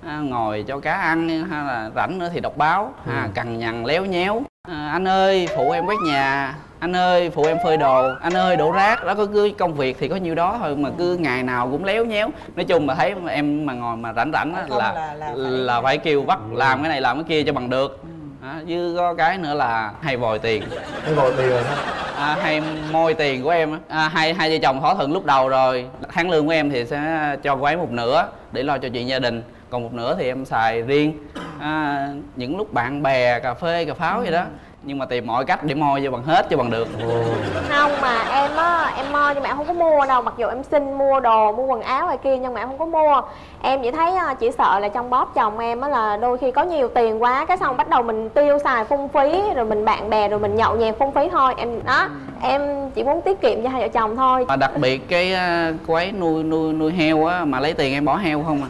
À, ngồi cho cá ăn, hay là rảnh nữa thì đọc báo. Ừ. À, cằn nhằn léo nhéo à, anh ơi phụ em quét nhà, anh ơi phụ em phơi đồ, anh ơi đổ rác đó, có cứ công việc thì có nhiêu đó thôi mà cứ ngày nào cũng léo nhéo. Nói chung mà thấy em mà ngồi mà rảnh rảnh là, là là phải, là phải kêu bắt. Ừ. Làm cái này làm cái kia cho bằng được. À, chứ có cái nữa là hay vòi tiền. Hay vòi tiền rồi hả? À, hay moi tiền của em. À, hai hai vợ chồng thỏa thuận lúc đầu rồi, tháng lương của em thì sẽ cho cô ấy một nửa để lo cho chuyện gia đình, còn một nửa thì em xài riêng. À, những lúc bạn bè cà phê cà pháo. Ừ. Vậy đó nhưng mà tìm mọi cách để moi cho bằng hết cho bằng được. Ồ. Không mà em á, em moi nhưng mà em không có mua đâu, mặc dù em xin mua đồ, mua quần áo ngoài kia nhưng mà em không có mua. Em chỉ thấy chỉ sợ là trong bóp chồng em á là đôi khi có nhiều tiền quá cái xong bắt đầu mình tiêu xài phung phí, rồi mình bạn bè rồi mình nhậu nhẹt phung phí thôi. Em đó, em chỉ muốn tiết kiệm cho hai vợ chồng thôi. Mà đặc biệt cái cô ấy nuôi nuôi nuôi heo á mà lấy tiền em bỏ heo không à,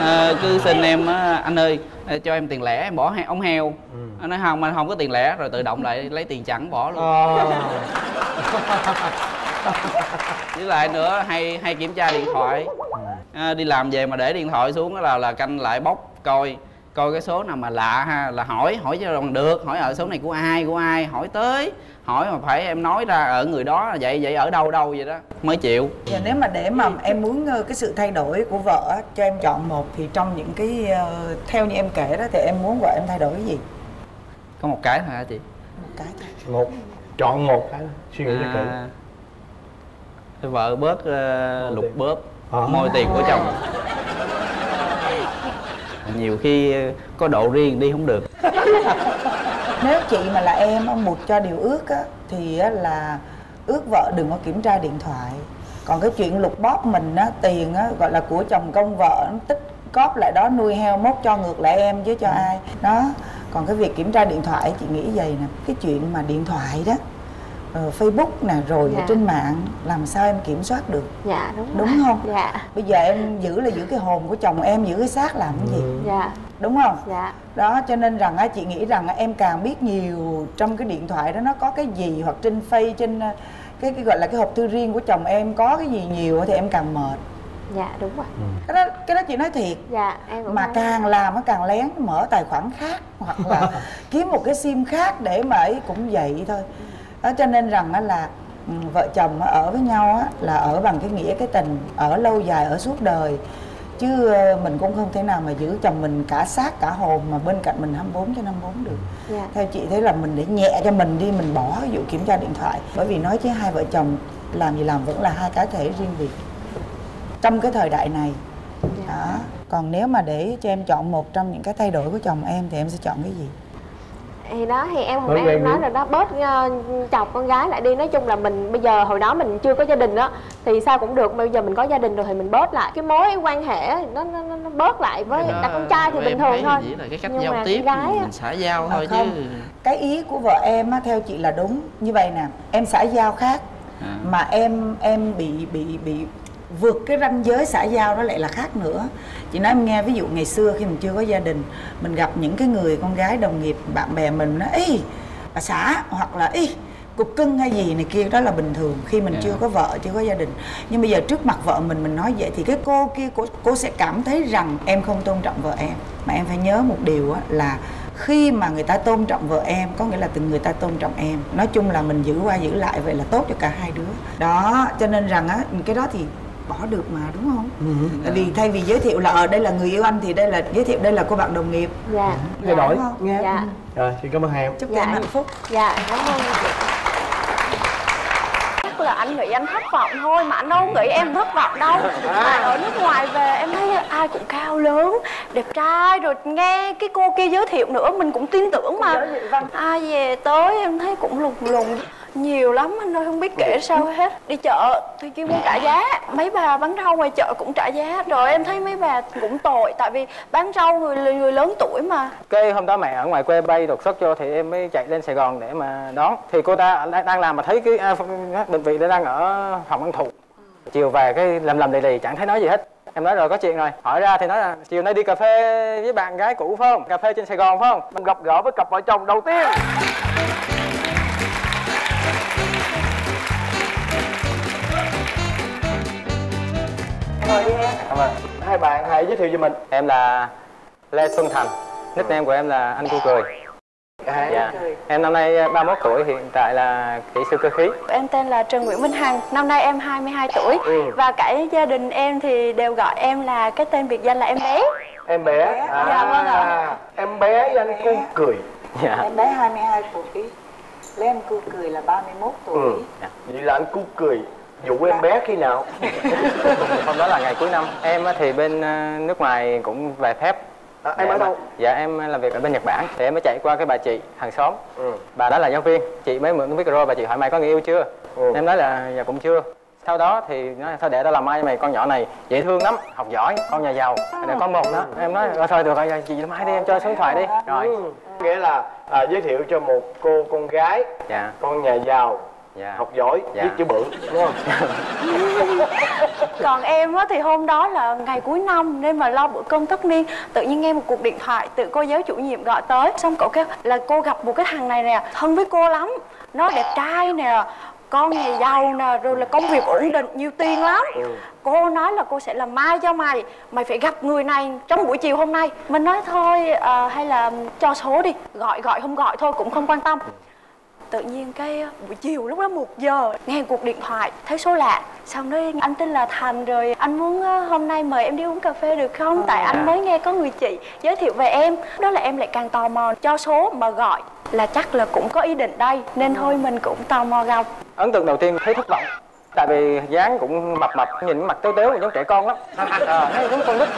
à cứ xin em á, anh ơi cho em tiền lẻ em bỏ heo, ống heo. Ừ. Nói không anh không có tiền lẻ, rồi tự động lại lấy tiền chẳng bỏ luôn. À. Với lại nữa hay hay kiểm tra điện thoại, à, đi làm về mà để điện thoại xuống là là canh lại bóc coi coi cái số nào mà lạ ha là hỏi hỏi cho bằng được, hỏi ở số này của ai của ai, hỏi tới hỏi mà phải em nói ra ở người đó vậy vậy ở đâu đâu vậy đó mới chịu. Giờ nếu mà để mà em muốn cái sự thay đổi của vợ cho em chọn một thì trong những cái theo như em kể đó thì em muốn vợ em thay đổi cái gì? Có một cái hả chị? Một cái thôi. Một chọn một cái suy nghĩ cho kỹ. Vợ bớt uh, lục bóp à. Moi tiền của chồng. Nhiều khi có độ riêng đi không được. Nếu chị mà là em, ông Mụt cho điều ước á, thì á, là ước vợ đừng có kiểm tra điện thoại. Còn cái chuyện lục bóp mình á, tiền á, gọi là của chồng công vợ, nó tích cóp lại đó nuôi heo mốt cho ngược lại em chứ cho ừ. ai. Đó, còn cái việc kiểm tra điện thoại chị nghĩ vậy nè. Cái chuyện mà điện thoại đó, Ờ, Facebook nè rồi dạ. trên mạng làm sao em kiểm soát được? Dạ đúng, đúng rồi. Không? Dạ. Bây giờ em giữ là giữ cái hồn của chồng em, giữ cái xác làm cái gì? Dạ. Đúng không? Dạ. Đó cho nên rằng á chị nghĩ rằng em càng biết nhiều trong cái điện thoại đó nó có cái gì, hoặc trên Face trên cái cái gọi là cái hộp thư riêng của chồng em có cái gì nhiều thì em càng mệt. Dạ đúng rồi. Cái đó cái đó chị nói thiệt. Dạ em cũng. Mà nói càng làm nó càng lén mở tài khoản khác hoặc là kiếm một cái sim khác để mà ấy cũng vậy thôi. Đó cho nên rằng á là vợ chồng ở với nhau á là ở bằng cái nghĩa cái tình, ở lâu dài ở suốt đời, chứ mình cũng không thể nào mà giữ chồng mình cả xác cả hồn mà bên cạnh mình hai mươi bốn trên hai mươi bốn được. Dạ. Theo chị thấy là mình để nhẹ cho mình đi, mình bỏ vụ kiểm tra điện thoại, bởi vì nói chứ hai vợ chồng làm gì làm vẫn là hai cá thể riêng biệt trong cái thời đại này. Dạ. Đó. Còn nếu mà để cho em chọn một trong những cái thay đổi của chồng em thì em sẽ chọn cái gì? Thì đó thì em hồi nãy em nói rồi đó, bớt uh, chọc con gái lại đi. Nói chung là mình bây giờ hồi đó mình chưa có gia đình đó thì sao cũng được, mà bây giờ mình có gia đình rồi thì mình bớt lại cái mối quan hệ nó nó, nó bớt lại với đó, đặt con trai thì bình thường thôi, chỉ là cái cách nhưng giao tiếp gái mình xã giao thôi không. Chứ cái ý của vợ em á, theo chị là đúng như vậy nè, em xã giao khác à. Mà em em bị bị bị vượt cái ranh giới xã giao đó lại là khác nữa. Chị nói em nghe, ví dụ ngày xưa khi mình chưa có gia đình, mình gặp những cái người con gái đồng nghiệp bạn bè mình nói ý bà xã hoặc là ý cục cưng hay gì này kia, đó là bình thường khi mình yeah. chưa có vợ chưa có gia đình. Nhưng bây giờ trước mặt vợ mình mình nói vậy thì cái cô kia cô, cô sẽ cảm thấy rằng em không tôn trọng vợ em. Mà em phải nhớ một điều á, là khi mà người ta tôn trọng vợ em có nghĩa là từng người ta tôn trọng em. Nói chung là mình giữ qua giữ lại vậy là tốt cho cả hai đứa. Đó cho nên rằng á, cái đó thì bỏ được mà, đúng không? Ừ. Tại vì thay vì giới thiệu là ở đây là người yêu anh thì đây là giới thiệu đây là cô bạn đồng nghiệp. Dạ. Thay đổi nghe. Dạ. Rồi, xin cảm ơn hai em. Chúc dạ. em hạnh phúc. Dạ, cảm ơn. Chắc là anh nghĩ anh thất vọng thôi mà anh đâu nghĩ em thất vọng đâu. À, ở nước ngoài về em thấy ai cũng cao lớn, đẹp trai, rồi nghe cái cô kia giới thiệu nữa mình cũng tin tưởng mà. Ai về tới em thấy cũng lùng lùng. Nhiều lắm anh ơi, không biết kể sao hết. Đi chợ thì kia muốn trả giá, mấy bà bán rau ngoài chợ cũng trả giá. Rồi em thấy mấy bà cũng tội, tại vì bán rau người người lớn tuổi mà. Cái hôm đó mẹ ở ngoài quê bay đột xuất vô thì em mới chạy lên Sài Gòn để mà đón. Thì cô ta đang làm mà thấy cái à, bệnh viện đang ở phòng ăn thuộc. Chiều về cái lầm lầm lì lì chẳng thấy nói gì hết. Em nói rồi có chuyện rồi, hỏi ra thì nói là chiều nay đi cà phê với bạn gái cũ phải không? Cà phê trên Sài Gòn phải không? Mình gặp gỡ với cặp vợ chồng đầu tiên. Cảm ơn. Hai bạn hãy giới thiệu cho mình. Em là Lê Xuân Thành. Nickname của em là anh Cu Cười. Dạ. Em năm nay ba mươi mốt tuổi, hiện tại là kỹ sư cơ khí. Em tên là Trần Nguyễn Minh Hằng, năm nay em hai mươi hai tuổi. Ừ. Và cả gia đình em thì đều gọi em là cái tên biệt danh là em bé. Em bé. À, dạ vâng ạ. Em bé với anh Cu Cười. Dạ. Em bé hai mươi hai tuổi, lấy anh Cu Cười là ba mươi mốt tuổi. Ừ. Vậy là anh Cu Cười vụ em bé khi nào? Hôm đó là ngày cuối năm. Em thì bên nước ngoài cũng về phép À, em dạ, ở đâu? Dạ em làm việc ở bên Nhật Bản. Thì em mới chạy qua cái bà chị hàng xóm. Ừ. Bà đó là giáo viên. Chị mới mượn cái micro, bà chị hỏi mày có người yêu chưa? Ừ. Em nói là dạ cũng chưa. Sau đó thì nói thôi để tao làm mai mày, con nhỏ này dễ thương lắm, học giỏi, con nhà giàu, để con một đó. Em nói thôi được rồi, chị mai đi em cho số điện thoại đi. Rồi. Ừ. Nghĩa là à, giới thiệu cho một cô con gái, dạ. con nhà giàu, dạ. học giỏi, dạ. viết chữ bự, đúng không? Còn em á, thì hôm đó là ngày cuối năm nên mà lo bữa cơm tất niên, tự nhiên nghe một cuộc điện thoại từ cô giáo chủ nhiệm gọi tới, xong cậu kêu là cô gặp một cái thằng này nè, thân với cô lắm, nó đẹp trai nè, con nhà giàu nè, rồi là công việc ổn định, nhiều tiền lắm. Ừ. Cô nói là cô sẽ làm mai cho mày, mày phải gặp người này trong buổi chiều hôm nay. Mình nói thôi à, hay là cho số đi, gọi gọi không gọi thôi cũng không quan tâm. Tự nhiên cái buổi chiều lúc đó một giờ nghe cuộc điện thoại, thấy số lạ, xong nói anh tên là Thành rồi, anh muốn hôm nay mời em đi uống cà phê được không? Tại anh mới nghe có người chị giới thiệu về em. Đó là em lại càng tò mò, cho số mà gọi là chắc là cũng có ý định đây, nên thôi mình cũng tò mò gặp. Ấn tượng đầu tiên thấy thất vọng, tại vì dáng cũng mập mập, nhìn mặt tếu tếu giống trẻ con lắm. À, thấy giống con nít.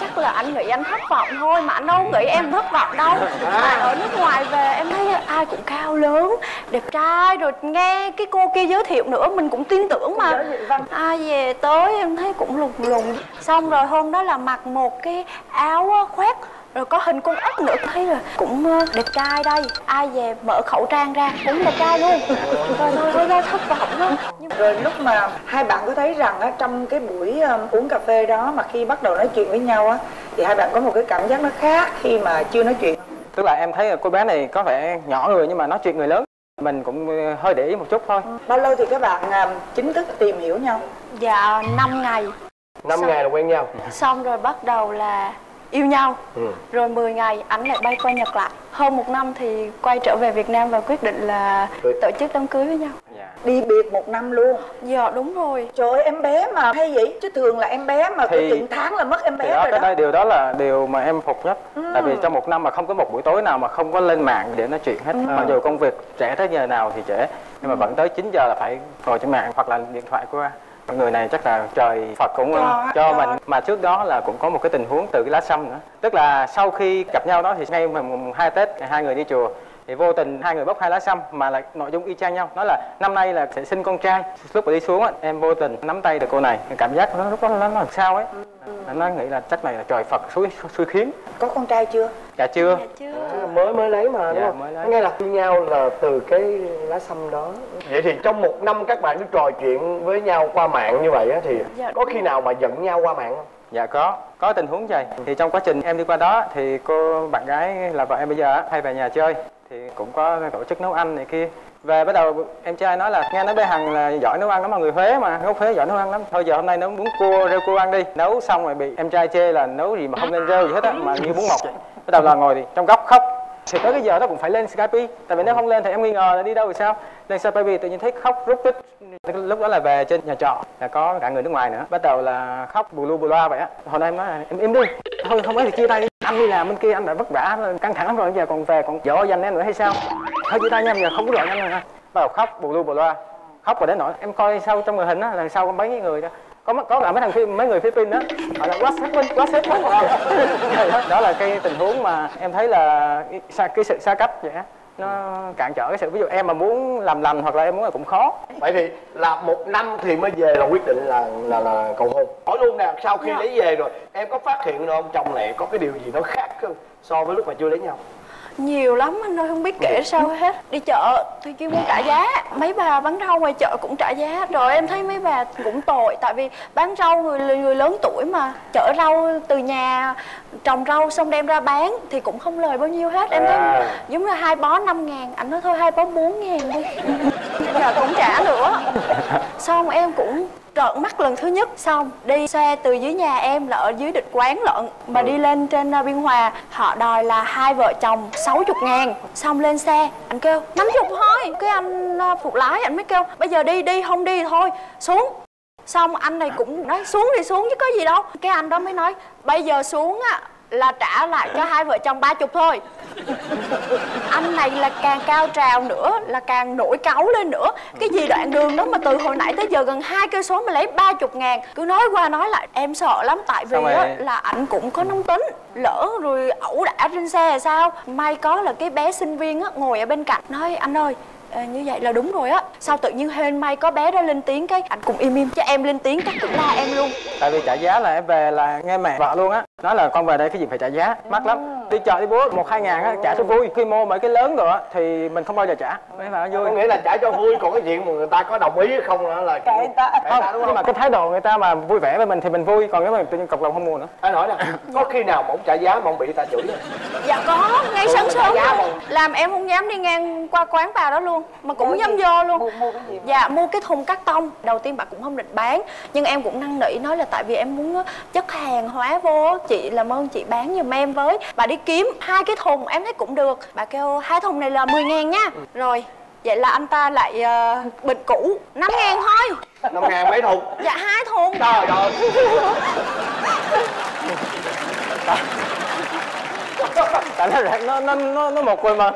Chắc là anh nghĩ anh thất vọng thôi, mà anh đâu nghĩ em thất vọng đâu. Mà ở nước ngoài về em thấy ai cũng cao lớn, đẹp trai, rồi nghe cái cô kia giới thiệu nữa mình cũng tin tưởng mà. Ai về tới em thấy cũng lùng lùng. Xong rồi hôm đó là mặc một cái áo khoác, rồi có hình con ếch nữa, thấy là cũng đẹp trai đây. Ai về mở khẩu trang ra cũng đẹp trai luôn. Rồi thôi thôi ra thất vọng lắm. Rồi lúc mà hai bạn có thấy rằng á, trong cái buổi uống cà phê đó mà khi bắt đầu nói chuyện với nhau á, thì hai bạn có một cái cảm giác nó khác khi mà chưa nói chuyện. Tức là em thấy là cô bé này có vẻ nhỏ người nhưng mà nói chuyện người lớn, mình cũng hơi để ý một chút thôi. Bao lâu thì các bạn chính thức tìm hiểu nhau? Dạ năm ngày. Năm ngày là quen nhau. Xong rồi bắt đầu là yêu nhau. Ừ. Rồi mười ngày ảnh lại bay qua Nhật lại. Hơn một năm thì quay trở về Việt Nam và quyết định là tổ chức đám cưới với nhau. Dạ. Đi biệt một năm luôn. Dạ đúng rồi. Trời ơi em bé mà hay vậy. Chứ thường là em bé mà thì... từng tháng là mất em bé đó, rồi đó. Đây, điều đó là điều mà em phục nhất. Ừ. Tại vì trong một năm mà không có một buổi tối nào mà không có lên mạng để nói chuyện hết. Ừ. Mặc dù công việc trễ tới giờ nào thì trễ, nhưng mà ừ. vẫn tới chín giờ là phải ngồi trên mạng hoặc là điện thoại qua. Người này chắc là trời Phật cũng cho, cho mình. Mà trước đó là cũng có một cái tình huống từ cái lá sâm nữa. Tức là sau khi gặp nhau đó thì ngay mùng hai Tết hai người đi chùa, thì vô tình hai người bốc hai lá sâm mà lại nội dung y chang nhau. Nói là năm nay là sẽ sinh con trai. Lúc mà đi xuống ấy, em vô tình nắm tay được cô này, cảm giác nó lúc đó nó làm sao ấy. Ừ. Nó nghĩ là chắc này là trời Phật xui, xui khiến. Có con trai chưa? Dạ chưa, dạ, chưa. À, mới mới lấy mà đúng dạ, không? Nghe là yêu nhau là từ cái lá sâm đó. Vậy thì trong một năm các bạn cứ trò chuyện với nhau qua mạng như vậy á, thì dạ, có khi nào mà giận nhau qua mạng không? Dạ có, có tình huống vậy. Thì trong quá trình em đi qua đó thì cô bạn gái là vợ em bây giờ hay về nhà chơi, thì cũng có tổ chức nấu ăn này kia. Về bắt đầu em trai nói là nghe nói bé Hằng là giỏi nấu ăn lắm, mà người Huế mà, gốc Huế giỏi nấu ăn lắm. Thôi giờ hôm nay nấu bún cua, rêu cua ăn đi. Nấu xong rồi bị em trai chê là nấu gì mà không nên rêu gì hết á, mà như bún mọc vậy. Bắt đầu là ngồi thì trong góc khóc. Thì tới cái giờ đó cũng phải lên Skype, tại vì nếu không lên thì em nghi ngờ là đi đâu thì sao. Lên Skype tự nhiên thấy khóc rút rít. Lúc đó là về trên nhà trọ là có cả người nước ngoài nữa. Bắt đầu là khóc bù lu bù loa vậy á. Hồi nay em nói là, em im đi, thôi không ấy thì chia tay đi. Anh đi làm bên kia anh đã vất vả căng thẳng lắm rồi, giờ còn về còn dỗ dành em nữa hay sao? Thôi chia tay nha, giờ không có gọi anh nữa. Bắt đầu khóc bù lu bù loa, khóc rồi đến nỗi em coi sau trong người hình á, đằng sau có mấy người đó, có có là mấy thằng phim mấy người Philippines đó gọi là quá sát bên quá sát bên. Đó là cái tình huống mà em thấy là cái sự xa cách vậy á, nó cản trở cái sự, ví dụ em mà muốn làm lành hoặc là em muốn là cũng khó. Vậy thì là một năm thì mới về là quyết định là là là cầu hôn. Hỏi luôn nè, sau khi lấy về rồi em có phát hiện được không, chồng này có cái điều gì nó khác không so với lúc mà chưa lấy nhau? Nhiều lắm anh ơi, không biết kể sao hết. Đi chợ thì kêu mua trả giá, mấy bà bán rau ngoài chợ cũng trả giá. Rồi em thấy mấy bà cũng tội, tại vì bán rau người người lớn tuổi mà, chở rau từ nhà trồng rau xong đem ra bán thì cũng không lời bao nhiêu hết. Em thấy giống như hai bó năm ngàn, anh nói thôi hai bó bốn ngàn đi. Giờ cũng trả nữa. Xong em cũng trợn mắt lần thứ nhất, xong đi xe từ dưới nhà em là ở dưới Định Quán lận mà ừ. đi lên trên Biên Hòa, họ đòi là hai vợ chồng sáu mươi ngàn. Xong lên xe anh kêu năm mươi thôi, cái anh phụ lái anh mới kêu bây giờ đi đi không đi thôi xuống. Xong anh này cũng nói xuống đi xuống chứ có gì đâu. Cái anh đó mới nói bây giờ xuống á là trả lại cho hai vợ chồng ba chục thôi. Anh này là càng cao trào nữa, là càng nổi cáu lên nữa. Cái gì đoạn đường đó mà từ hồi nãy tới giờ gần hai cây số mà lấy ba chục ngàn. Cứ nói qua nói lại em sợ lắm. Tại vì đó, là anh cũng có nóng tính. Lỡ rồi ẩu đả trên xe là sao. May có là cái bé sinh viên á, ngồi ở bên cạnh nói anh ơi à, như vậy là đúng rồi á. Sao tự nhiên hên may có bé đó lên tiếng cái anh cũng im im, chứ em lên tiếng chắc cũng la em luôn. Tại vì trả giá là em về là nghe mẹ vợ luôn á, nói là con về đây cái gì phải trả giá, mắc lắm. Đi chợ đi búa một hai ngàn á trả cho vui, quy mô mấy cái lớn rồi á thì mình không bao giờ trả, mới là vui. Có nghĩa là trả cho vui, còn cái chuyện mà người ta có đồng ý không là là kệ người ta. Không, nhưng mà cái thái độ người ta mà vui vẻ với mình thì mình vui, còn nếu mà tự nhiên cọc lòng không mua nữa. Anh hỏi nè, có khi nào mà ông trả giá mà ông bị người ta chửi không? Dạ có, ngay sáng sớm làm em không dám đi ngang qua quán bà đó luôn, mà cũng dám vô luôn. Dạ mua cái thùng cắt tông, đầu tiên bà cũng không định bán, nhưng em cũng năn nỉ nói là tại vì em muốn chất hàng hóa vô, chị làm ơn chị bán giùm em với. Bà đi kiếm hai cái thùng em thấy cũng được, bà kêu hai thùng này là mười ngàn nha. Rồi vậy là anh ta lại uh, bịch cũ năm ngàn thôi. Năm ngàn mấy thùng? Dạ hai thùng. Trời ơi. Tại nó nó nó nó một rồi mà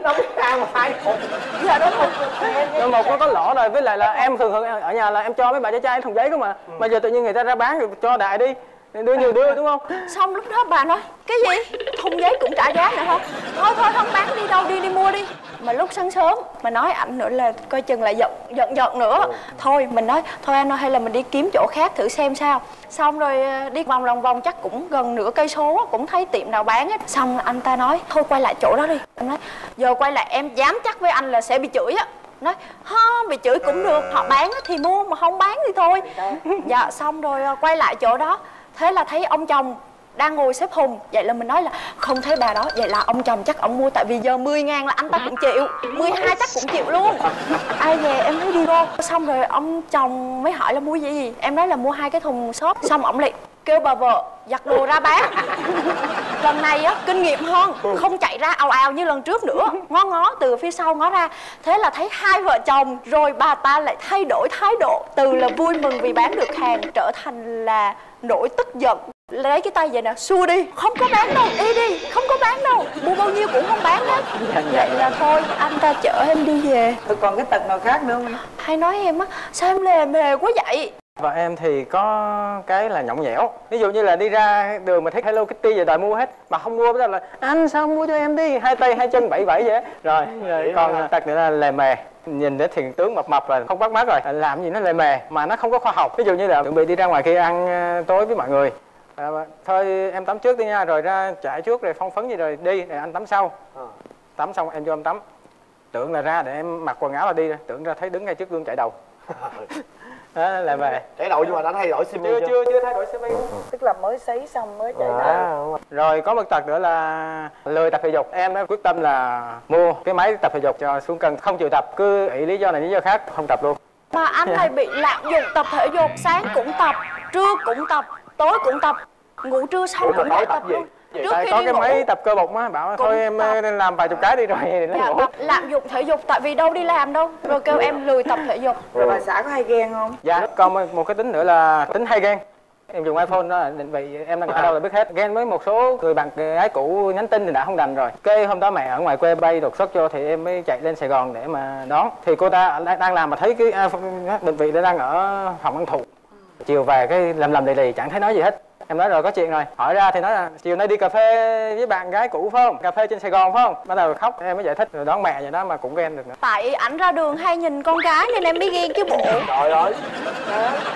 nó ăn hai thùng. Dạ đúng rồi, một nó có lỗ rồi, với lại là em thường thường ở nhà là em cho mấy bà trai trai thùng giấy cơ mà ừ. Mà giờ tự nhiên người ta ra bán rồi cho đại đi, đưa nhiều đưa đúng không? Xong lúc đó bà nói cái gì thùng giấy cũng trả giá nữa không? Thôi thôi không bán đi đâu, đi đi mua đi. Mà lúc sáng sớm mà nói ảnh nữa là coi chừng lại giận giận giận nữa. Thôi mình nói thôi anh ơi hay là mình đi kiếm chỗ khác thử xem sao. Xong rồi đi vòng lòng vòng chắc cũng gần nửa cây số cũng thấy tiệm nào bán hết. Xong anh ta nói thôi quay lại chỗ đó đi. Em nói giờ quay lại em dám chắc với anh là sẽ bị chửi á. Nói không bị chửi cũng được, họ bán thì mua mà không bán thì thôi. Dạ xong rồi quay lại chỗ đó, thế là thấy ông chồng đang ngồi xếp hùng. Vậy là mình nói là không thấy bà đó, vậy là ông chồng chắc ông mua. Tại vì giờ mười ngàn là anh ta cũng chịu, mười hai chắc cũng chịu luôn. Ai về em thấy đi vô. Xong rồi ông chồng mới hỏi là mua gì gì. Em nói là mua hai cái thùng xốp. Xong ổng lại kêu bà vợ giặt đồ ra bán. Lần này á kinh nghiệm hơn, không chạy ra ào ào như lần trước nữa, ngó ngó từ phía sau ngó ra. Thế là thấy hai vợ chồng rồi bà ta lại thay đổi thái độ, từ là vui mừng vì bán được hàng trở thành là nỗi tức giận. Lấy cái tay vậy nè xua đi, không có bán đâu, đi đi, không có bán đâu, mua bao nhiêu cũng không bán hết. Vậy là thôi anh ta chở em đi về. Tôi còn cái tật nào khác nữa không? Hay nói em á sao em lề mề quá vậy. Vợ em thì có cái là nhõng nhẽo. Ví dụ như là đi ra đường mà thấy Hello Kitty vậy đòi mua hết, mà không mua bây giờ là anh sao không mua cho em đi, hai tay hai chân bảy bảy vậy. Rồi, rồi còn tật nữa là lề mề. Nhìn thấy thiền tướng mập mập là không bắt mắt rồi. Làm gì nó lề mề mà nó không có khoa học. Ví dụ như là chuẩn bị đi ra ngoài kia ăn tối với mọi người à, thôi em tắm trước đi nha, rồi ra chạy trước rồi phong phấn gì rồi đi, rồi anh tắm sau. Tắm xong em vô em tắm. Tưởng là ra để em mặc quần áo là đi rồi. Tưởng ra thấy đứng ngay trước gương chạy đầu. Đó là về chạy đầu, nhưng mà đã thay đổi xi chưa, chưa chưa chưa thay đổi xi mi, tức là mới sấy xong mới chạy đầu. Rồi có một tật nữa là lười tập thể dục. Em đã quyết tâm là mua cái máy tập thể dục cho xuống cân, không chịu tập, cứ ý lý do này lý do khác không tập luôn. Mà anh này bị lạm dụng tập thể dục, sáng cũng tập, trưa cũng tập, tối cũng tập, ngủ trưa xong cũng lại tập luôn. Trước tại khi có cái máy ngủ, tập cơ bụng á, bảo thôi em tập làm vài chục cái đi rồi lấy dạ, ngủ. Lạm dụng thể dục tại vì đâu đi làm đâu, rồi kêu em lười tập thể dục. Rồi bà xã có hay ghen không? Dạ, còn một cái tính nữa là tính hay ghen. Em dùng iPhone đó là định vị em đang ở đâu là biết hết. Ghen với một số người bạn gái cũ nhắn tin thì đã không đành rồi. Cái hôm đó mẹ ở ngoài quê bay đột xuất vô thì em mới chạy lên Sài Gòn để mà đón. Thì cô ta đang làm mà thấy cái iPhone định vị đang ở phòng ăn thụ. Chiều về cái lầm lầm lì lì chẳng thấy nói gì hết. Em nói rồi có chuyện rồi, hỏi ra thì nói là chiều nay đi cà phê với bạn gái cũ phải không, cà phê trên Sài Gòn phải không. Bắt đầu khóc, em mới giải thích rồi đón mẹ vậy đó, mà cũng ghen được nữa. Tại ảnh ra đường hay nhìn con gái nên em mới ghen chứ bộ. Trời ơi,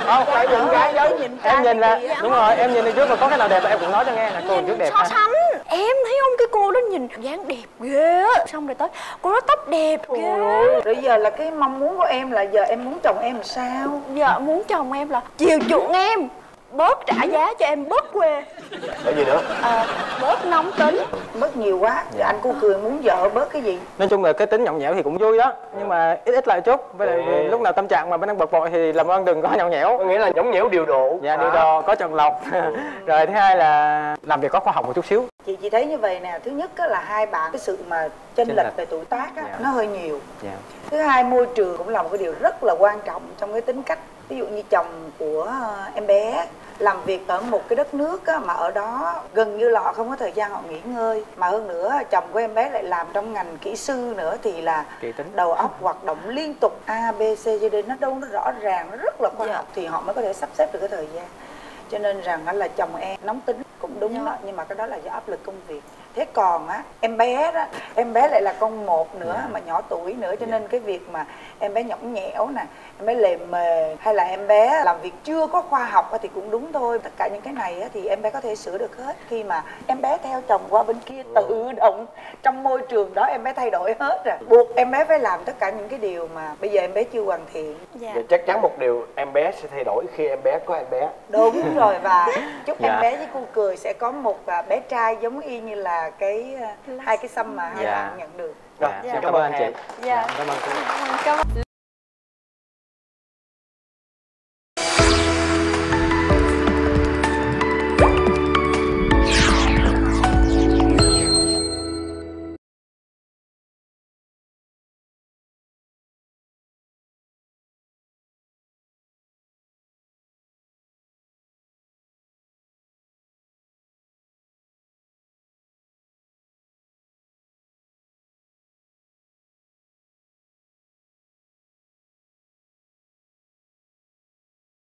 không phải nhìn gái giới nhìn em nhìn là đúng rồi, em nhìn đi trước mà có cái nào đẹp em cũng nói cho nghe là cô trước đẹp. So sánh em thấy không, cái cô đó nhìn dáng đẹp ghê á, xong rồi tới cô đó tóc đẹp ghê. Rồi giờ là cái mong muốn của em là giờ em muốn chồng em làm sao? Giờ muốn chồng em là chiều chuộng em, bớt trả giá cho em, bớt quê. Cái gì nữa? À, bớt nóng tính, bớt nhiều quá. Dạ. Anh cô cười muốn vợ bớt cái gì? Nói chung là cái tính nhõng nhẽo thì cũng vui đó, nhưng mà ít ít lại chút. Với lại ừ. lúc nào tâm trạng mà bên đang bực bội thì làm ơn đừng có nhõng nhẽo. Có nghĩa là nhõng nhẽo điều độ. Dạ, à. điều độ, có chọn lọc. Ừ. Rồi thứ hai là làm việc có khoa học một chút xíu. Chị chị thấy như vậy nè, thứ nhất là hai bạn cái sự mà chênh lệch về tuổi tác á, dạ. nó hơi nhiều. Dạ. Thứ hai môi trường cũng là một cái điều rất là quan trọng trong cái tính cách. Ví dụ như chồng của em bé làm việc ở một cái đất nước á, mà ở đó gần như là họ không có thời gian họ nghỉ ngơi, mà hơn nữa chồng của em bé lại làm trong ngành kỹ sư nữa thì là đầu óc hoạt động liên tục A B C cho đến nó đâu nó rõ ràng, nó rất là khoa học thì họ mới có thể sắp xếp được cái thời gian. Cho nên rằng là chồng em nóng tính cũng đúng đó, nhưng mà cái đó là do áp lực công việc. Thế còn á, em bé đó, em bé lại là con một nữa, yeah. mà nhỏ tuổi nữa, cho yeah. nên cái việc mà em bé nhõng nhẽo nè, em bé lề mề hay là em bé làm việc chưa có khoa học thì cũng đúng thôi. Tất cả những cái này á, thì em bé có thể sửa được hết khi mà em bé theo chồng qua bên kia tự động trong môi trường đó em bé thay đổi hết rồi. Buộc em bé phải làm tất cả những cái điều mà bây giờ em bé chưa hoàn thiện. Yeah. Và chắc chắn một điều em bé sẽ thay đổi khi em bé có em bé. Đúng rồi, và chúc yeah. em bé với cô cười sẽ có một bé trai giống y như là cái hai cái sâm mà hai yeah. bạn nhận được. Rồi, yeah. Cảm, yeah. cảm ơn chị. Yeah. Cảm ơn.